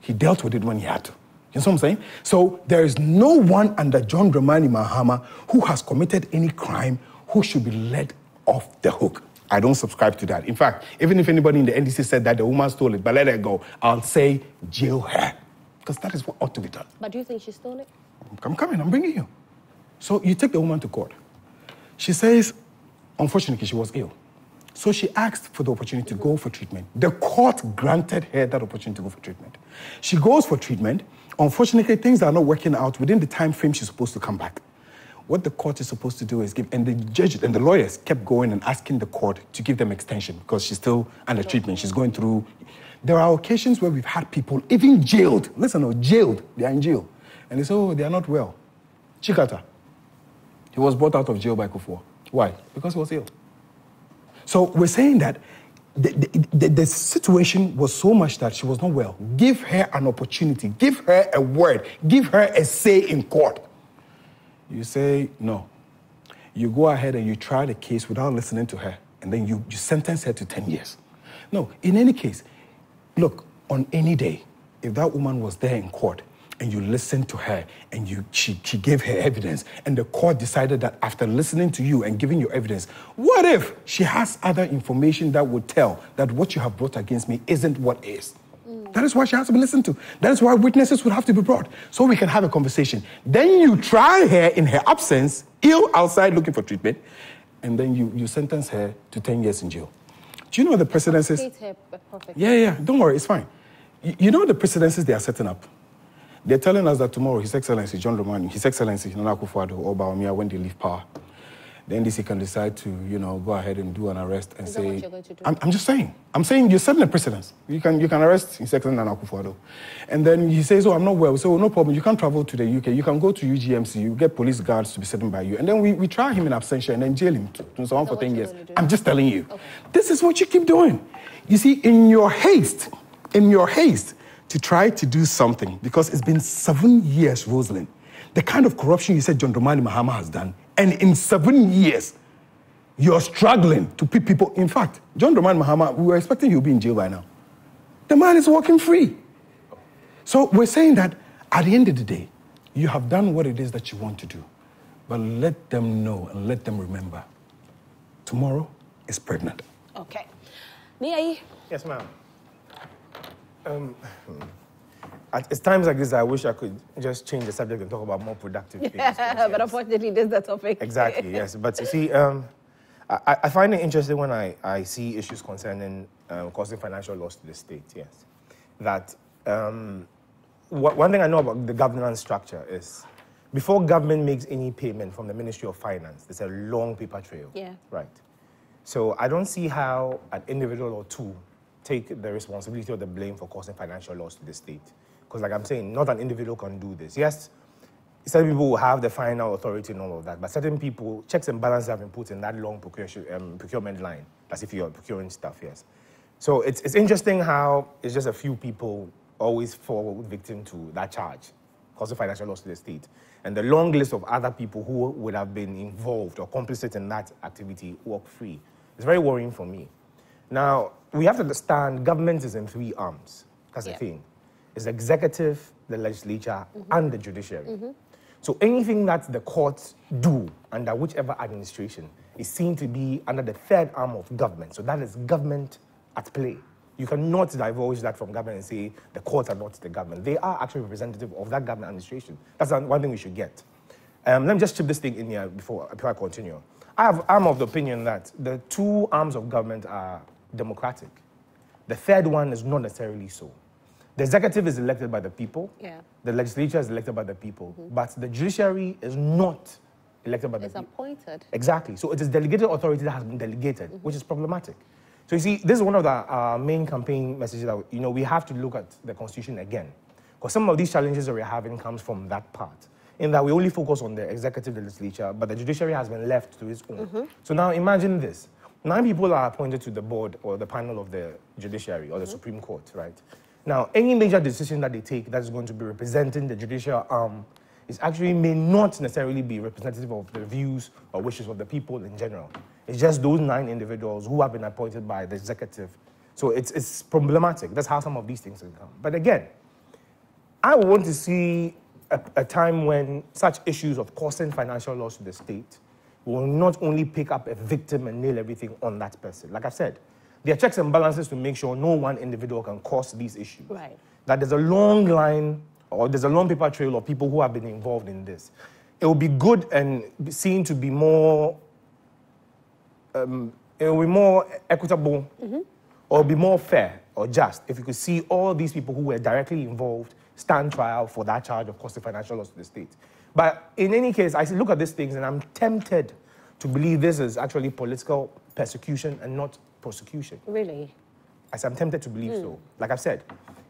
he dealt with it when he had to. You know what I'm saying? So there is no one under John Dramani Mahama who has committed any crime who should be let off the hook. I don't subscribe to that. In fact, even if anybody in the NDC said that the woman stole it, but let her go, I'll say jail her. Because that is what ought to be done. But do you think she stole it? I'm coming, I'm bringing you. So you take the woman to court. She says, unfortunately, she was ill. So she asked for the opportunity to go for treatment. The court granted her that opportunity to go for treatment. She goes for treatment. Unfortunately, things are not working out within the time frame she's supposed to come back. What the court is supposed to do is give, and the judge and the lawyers kept going and asking the court to give them extension because she's still under treatment. She's going through. There are occasions where we've had people even jailed. Listen, no, jailed. They are in jail. And they say, oh, they are not well. Chikata. He was brought out of jail by Kufuor. Why? Because he was ill. So we're saying that the situation was so much that she was not well. Give her an opportunity. Give her a word. Give her a say in court. You say no. You go ahead and you try the case without listening to her, and then you sentence her to 10 years. No, in any case, look, on any day, if that woman was there in court and you listened to her and she gave her evidence and the court decided that after listening to you and giving your evidence, what if she has other information that would tell that what you have brought against me isn't what is? That is why she has to be listened to. That is why witnesses would have to be brought, so we can have a conversation. Then you try her in her absence, ill outside looking for treatment, and then you sentence her to 10 years in jail. Do you know the precedences? Yeah, don't worry, it's fine. You know the precedences they are setting up? They're telling us that tomorrow His Excellency John Dramani, His Excellency Nana Akufo-Addo or Bawumia, when they leave power, the NDC can decide to, you know, go ahead and do an arrest and say... What you're going to do? I'm just saying. I'm saying you're setting a precedence. You can arrest His Excellency Nana Akufo-Addo. And then he says, oh, I'm not well. We say, oh, no problem. You can't travel to the UK. You can go to UGMC. You get police guards to be sitting by you. And then we try him in absentia and then jail him to someone for 10 years. I'm just telling you. Okay. This is what you keep doing. You see, in your haste to try to do something, because it's been 7 years, Roselyn, the kind of corruption you said John Dramani Mahama has done, and in 7 years, you're struggling to pick people. In fact, John Dramani Mahama, we were expecting he'll be in jail by now. The man is walking free. So we're saying that at the end of the day, you have done what it is that you want to do. But let them know and let them remember, tomorrow is pregnant. Okay. Nii Ayi? Yes, ma'am. At times like this, I wish I could just change the subject and talk about more productive things. Yeah, but unfortunately, there's the topic. Exactly, yes. But you see, I find it interesting when I see issues concerning causing financial loss to the state, yes. That one thing I know about the governance structure is before government makes any payment from the Ministry of Finance, there's a long paper trail. Yeah. Right. So I don't see how an individual or two take the responsibility or the blame for causing financial loss to the state. Because like I'm saying, not an individual can do this. Yes, certain people will have the final authority and all of that, but certain people, checks and balances have been put in that long procurement line, as if you're procuring stuff, yes. So it's interesting how it's just a few people always fall victim to that charge, causing financial loss to the state. And the long list of other people who would have been involved or complicit in that activity walk free. It's very worrying for me. Now, we have to understand government is in three arms. That's the thing. It's the executive, the legislature, and the judiciary. So anything that the courts do under whichever administration is seen to be under the third arm of government. So that is government at play. You cannot divulge that from government and say the courts are not the government. They are actually representative of that government administration. That's one thing we should get. Let me just chip this thing in here before I continue. I'm of the opinion that the two arms of government are democratic. The third one is not necessarily so. The executive is elected by the people. Yeah. The legislature is elected by the people. Mm-hmm. But the judiciary is not elected by the people. It's appointed. Exactly. So it is delegated authority that has been delegated, mm-hmm. which is problematic. So you see, this is one of our main campaign messages that we have to look at the Constitution again. Because some of these challenges that we're having comes from that part, in that we only focus on the executive, the legislature, but the judiciary has been left to its own. Mm-hmm. So now imagine this. 9 people are appointed to the board or the panel of the judiciary or the mm-hmm. Supreme Court, right? Now, any major decision that they take that is going to be representing the judicial arm is actually may not necessarily be representative of the views or wishes of the people in general. It's just those 9 individuals who have been appointed by the executive. So it's problematic. That's how some of these things come. But again, I want to see a time when such issues of causing financial loss to the state will not only pick up a victim and nail everything on that person. Like I said, there are checks and balances to make sure no one individual can cause these issues. Right. That there's a long line or there's a long paper trail of people who have been involved in this. It will be good and seen to be more, it will be more equitable mm-hmm. or be more fair or just if you could see all these people who were directly involved stand trial for that charge of causing financial loss to the state. But in any case, I look at these things and I'm tempted to believe this is actually political persecution and not prosecution. Really? I'm tempted to believe so. Like I've said,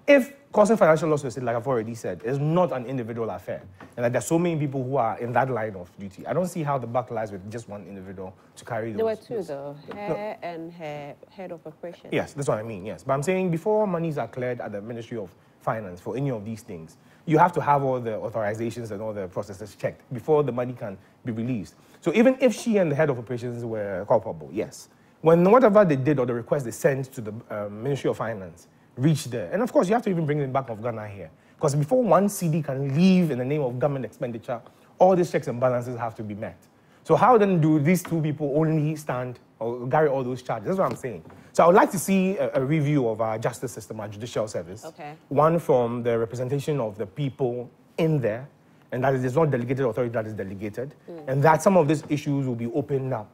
if causing financial loss to the state, like I've already said, is not an individual affair and that there's so many people who are in that line of duty, I don't see how the buck lies with just one individual to carry those. There were two though, her and her head of operations. Yes, that's what I mean, yes. But I'm saying before monies are cleared at the Ministry of Finance for any of these things, you have to have all the authorizations and all the processes checked before the money can be released. So even if she and the head of operations were culpable, yes, when whatever they did or the request they sent to the Ministry of Finance reached there, and of course you have to even bring the Bank of Ghana here, because before one CD can leave in the name of government expenditure, all these checks and balances have to be met. So how then do these two people only stand or carry all those charges? That's what I'm saying. So I would like to see a review of our justice system, our judicial service. Okay. One from the representation of the people in there, and that it is not delegated authority that is delegated, and that some of these issues will be opened up.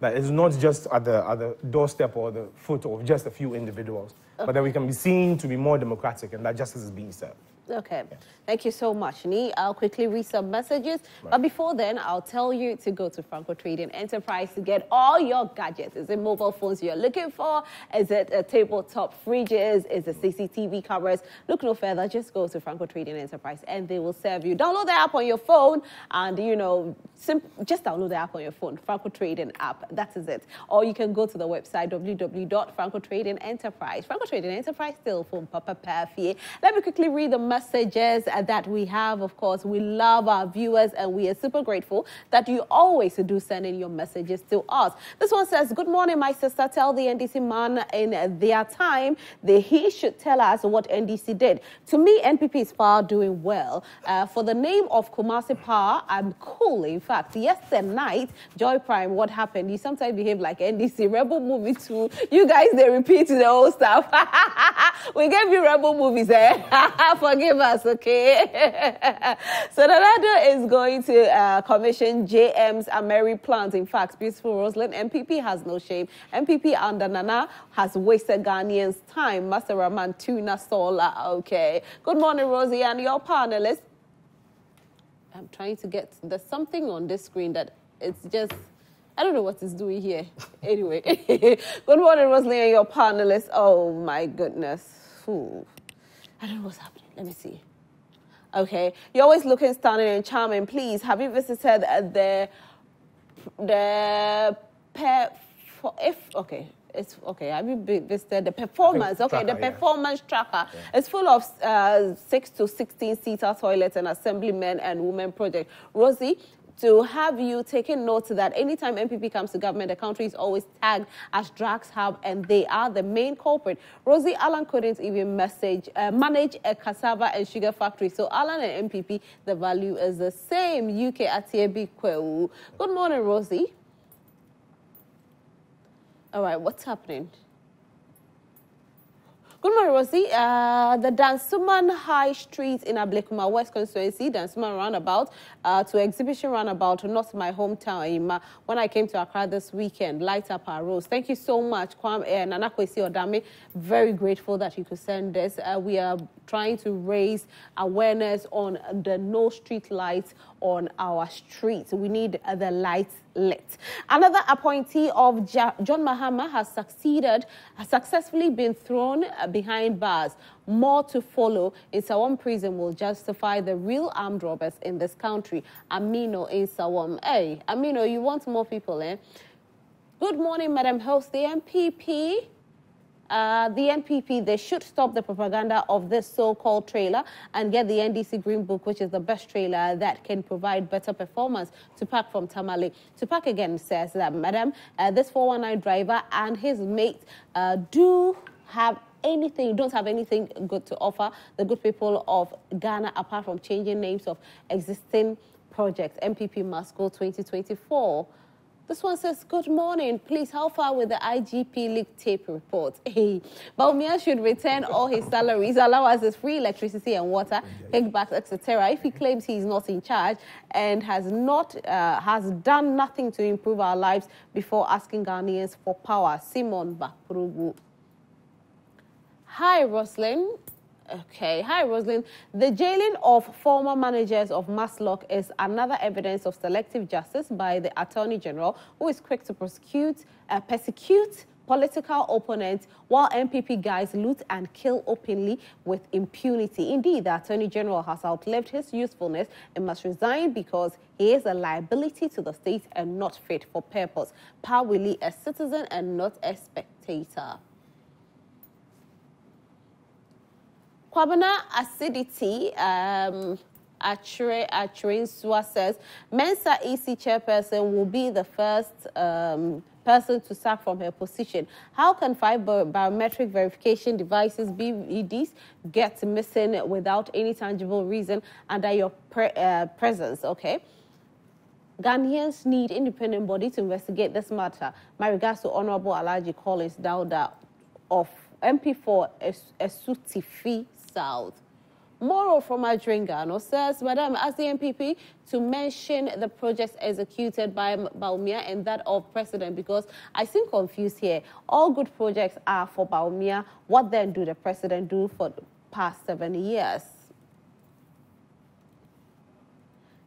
That it's not just at the doorstep or the foot of just a few individuals, but that we can be seen to be more democratic and that justice is being served. Okay. Yeah. Thank you so much, Nii. I'll quickly read some messages. Right. But before then, I'll tell you to go to Franco Trading Enterprise to get all your gadgets. Is it mobile phones you're looking for? Is it tabletop fridges? Is it CCTV cameras? Look no further. Just go to Franco Trading Enterprise and they will serve you. Download the app on your phone and, just download the app on your phone. Franco Trading app. That is it. Or you can go to the website, www.francotradingenterprise. Franco Trading Enterprise still from Papa Perfie. Let me quickly read the messages that we have. Of course, we love our viewers and we are super grateful that you always do send in your messages to us. This one says, good morning, my sister. Tell the NDC man in their time that he should tell us what NDC did. To me, NPP is far doing well. For the name of Kumasi Power, I'm cool. In fact, yesterday night, Joy Prime, what happened? You sometimes behave like NDC. Rebel movie 2. You guys, they repeat the old stuff. We gave you Rebel movies, Forgive us, okay? So Nanado is going to commission JM's Ameri plant. In fact, beautiful Roselyn, MPP has no shame. MPP under Nana has wasted Ghanaians' time. Master Rahman Tuna Sola, okay. Good morning, Rosie, and your panelists. I'm trying to get... There's something on this screen that it's just... I don't know what it's doing here. Anyway. Good morning, Roselyn, and your panelists. Oh, my goodness. Ooh. I don't know what's happening. Let me see. Okay. You're always looking stunning and charming. Please, have you visited performance? Okay, the performance tracker. Yeah. It's full of 6 to 16-seater toilets and assemblymen and women project. Rosie, to have you taken note that anytime MPP comes to government, the country is always tagged as drugs hub, and they are the main culprit. Rosie, Alan couldn't even manage a cassava and sugar factory. So Alan and MPP, the value is the same. UK Atiebe Kweku. Good morning, Rosie. All right, what's happening? Good morning, Rosie. The Dansuman High Street in Ablekuma West Constituency, Dansuman Roundabout to Exhibition Roundabout, not my hometown, Ima. When I came to Accra this weekend, light up our roads. Thank you so much, Kwame Nana Kwesi-Odame. Very grateful that you could send this. We are trying to raise awareness on the no street lights on our streets. We need the lights lit. Another appointee of John Mahama has successfully been thrown behind bars. More to follow. In Sawom prison will justify the real armed robbers in this country. Amino in Sawom. Hey, Amino, you want more people, eh? Good morning, Madam Host. The MPP. They should stop the propaganda of this so-called trailer and get the NDC Green Book, which is the best trailer that can provide better performance. Tupac from Tamale. Tupac again says that, Madam, this 419 driver and his mate don't have anything good to offer the good people of Ghana apart from changing names of existing projects. MPP must go 2024. This one says, good morning. Please, how far with the IGP leak tape report? Hey, Bawumia should return all his salaries, allow us his free electricity and water, kickbacks, etc. If he claims he is not in charge and has done nothing to improve our lives before asking Ghanaians for power. Simon Bakrugu. Hi, Roselyn. Okay. Hi, Roselyn. The jailing of former managers of MASLOC is another evidence of selective justice by the Attorney General, who is quick to persecute political opponents while MPP guys loot and kill openly with impunity. Indeed, the Attorney General has outlived his usefulness and must resign because he is a liability to the state and not fit for purpose. Pawili, a citizen and not a spectator. Kwabena Acidity, Achre Nsua says, Mensa EC chairperson will be the first person to sack from her position. How can 5 biometric verification devices, BVDs, get missing without any tangible reason under your presence? Okay. Ghanaians need independent body to investigate this matter. My regards to Honorable Alaji Collins Dauda of MP4 Esutifi South. Moro from Adringano says, Madam, ask the MPP to mention the projects executed by Bawumia and that of President, because I seem confused here. All good projects are for Bawumia. What then do the President do for the past 7 years?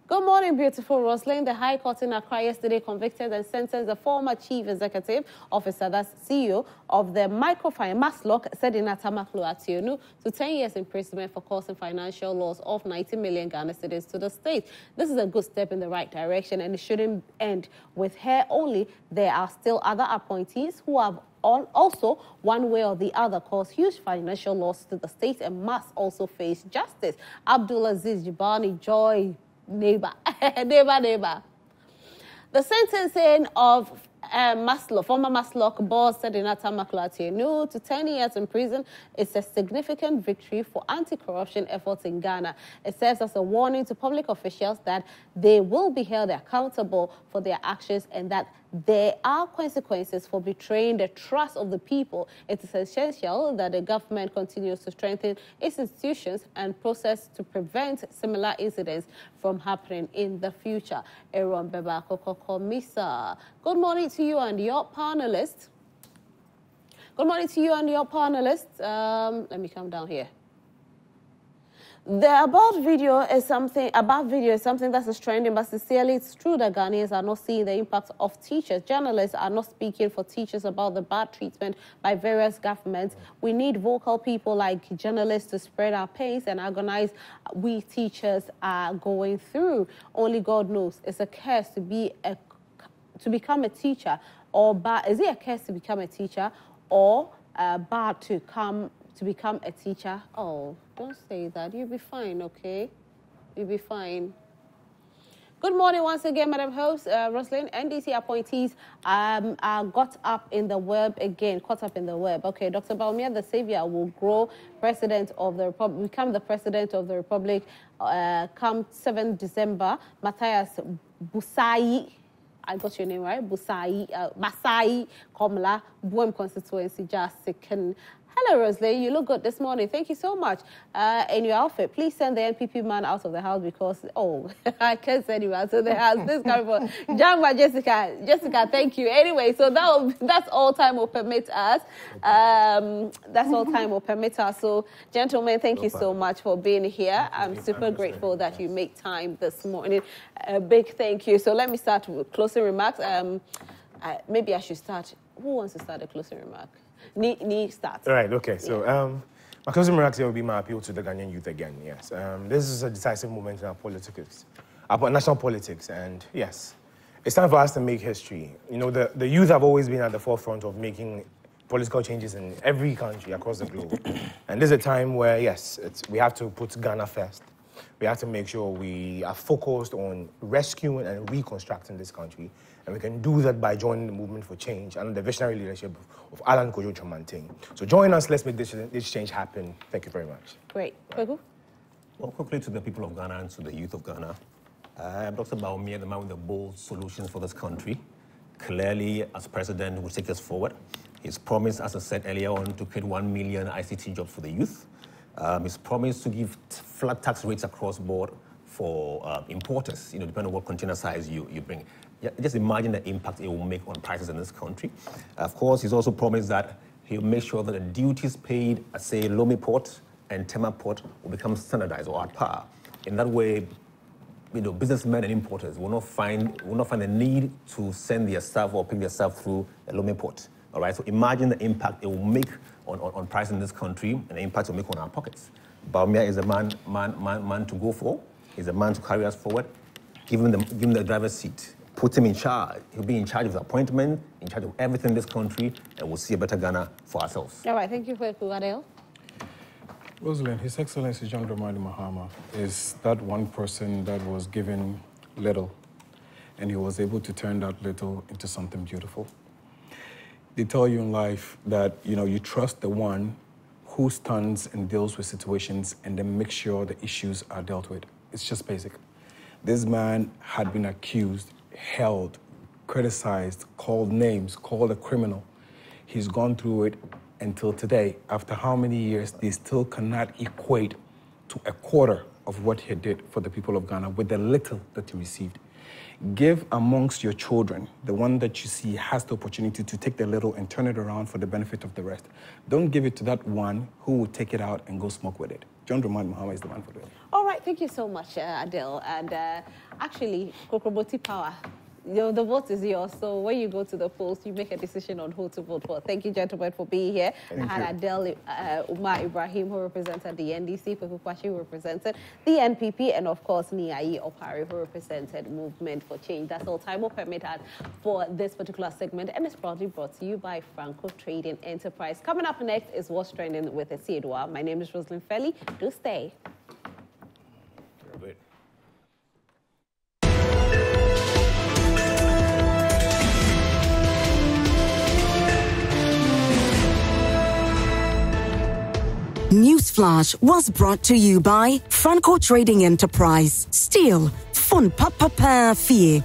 Good morning, beautiful Roselyn. The High Court in Accra yesterday convicted and sentenced the former Chief Executive Officer, that's CEO, of the microfinance lock, Sedina Tamakloe Atyonu, to 10 years imprisonment for causing financial loss of 90 million Ghana cedis to the state. This is a good step in the right direction, and it shouldn't end with her only. There are still other appointees who have also, one way or the other, caused huge financial loss to the state and must also face justice. Abdulaziz Jibani Joy. Neighbor. The sentencing of former MASLOC boss Sedina Tamakloe Atyonu to 10 years in prison is a significant victory for anti-corruption efforts in Ghana. It serves as a warning to public officials that they will be held accountable for their actions and that there are consequences for betraying the trust of the people. It is essential that the government continues to strengthen its institutions and process to prevent similar incidents from happening in the future. Aaron Bebako-Kokomisa. Good morning to you and your panelists. Let me come down here. The about video is something that is trending, but sincerely, it's true that Ghanaians are not seeing the impact of teachers. Journalists are not speaking for teachers about the bad treatment by various governments. We need vocal people like journalists to spread our pains and agonize we teachers are going through. Only God knows. It's a curse to become a teacher, or bad. Is it a curse to become a teacher, or bad to become a teacher? Oh, don't say that. You'll be fine, okay? You'll be fine. Good morning once again, Madam Host. Roselyn, NDC appointees are caught up in the web. Okay, Dr. Bawumia, the savior, will become the President of the Republic come 7th December. Matthias Busayi, I got your name right, Busayi, Masai Komla, Buem constituency, just second. Hello, Roselyn. You look good this morning. Thank you so much. In your outfit, please send the NPP man out of the house because, oh, I can't send you out of the house. This coming from Jamba Jessica. Jessica, thank you. Anyway, so that's all time will permit us. That's all time will permit us. So, gentlemen, thank you so much for being here. I'm super grateful that you make time this morning. A big thank you. So, let me start with closing remarks. Maybe I should start. Who wants to start a closing remark? Nii starts. All right, okay. So my closing remarks here will be my appeal to the Ghanaian youth again, yes. This is a decisive moment in our politics, about national politics, and yes, it's time for us to make history. You know, the youth have always been at the forefront of making political changes in every country across the globe. And this is a time where, yes, we have to put Ghana first. We have to make sure we are focused on rescuing and reconstructing this country. And we can do that by joining the movement for change under the visionary leadership of Alan Kyerematen. So join us. Let's make this change happen. Thank you very much. Great. Kweku? Well, quickly to the people of Ghana and to the youth of Ghana. Dr. Bawumia, the man with the bold solutions for this country, clearly as president will take us forward. He's promised, as I said earlier on, to create 1 million ICT jobs for the youth. He's promised to give flat tax rates across board for importers, you know, depending on what container size you bring. Just imagine the impact it will make on prices in this country. Of course, he's also promised that he'll make sure that the duties paid at, say, Lomé Port and Tema Port will become standardized or at par. In that way, you know, businessmen and importers will not find a need to send their staff or pick their staff through a Lomé Port. All right, so imagine the impact it will make on price in this country and the impact it will make on our pockets. Bawumia is a man to go for. He's a man to carry us forward. Give him the driver's seat. Put him in charge. He'll be in charge of the appointment, in charge of everything in this country, and we'll see a better Ghana for ourselves. All right, thank you for it, Adel. Roselyn, His Excellency John Dramani Mahama is that one person that was given little, and he was able to turn that little into something beautiful. They tell you in life that, you know, you trust the one who stands and deals with situations and then makes sure the issues are dealt with. It's just basic. This man had been accused, held, criticized, called names, called a criminal. He's gone through it until today. After how many years, they still cannot equate to a quarter of what he did for the people of Ghana with the little that he received. Give amongst your children, the one that you see has the opportunity to take the little and turn it around for the benefit of the rest. Don't give it to that one who will take it out and go smoke with it. John Dramani Mahama is the man for it. All right, thank you so much, Adele. And actually, Kokroboti Power, you know, the vote is yours. So when you go to the polls, you make a decision on who to vote for. Thank you, gentlemen, for being here. I had Adel Umar Ibrahim, who represented the NDC, Kweku Quarshie, who represented the NPP, and of course, Nii Ayi Opare, who represented Movement for Change. That's all time will permit us for this particular segment, and it's proudly brought to you by Franco Trading Enterprise. Coming up next is What's Trending with Esi Edouard. My name is Roselyn Felli. Do stay. Newsflash was brought to you by Franco Trading Enterprise. Steel, fun papa fee.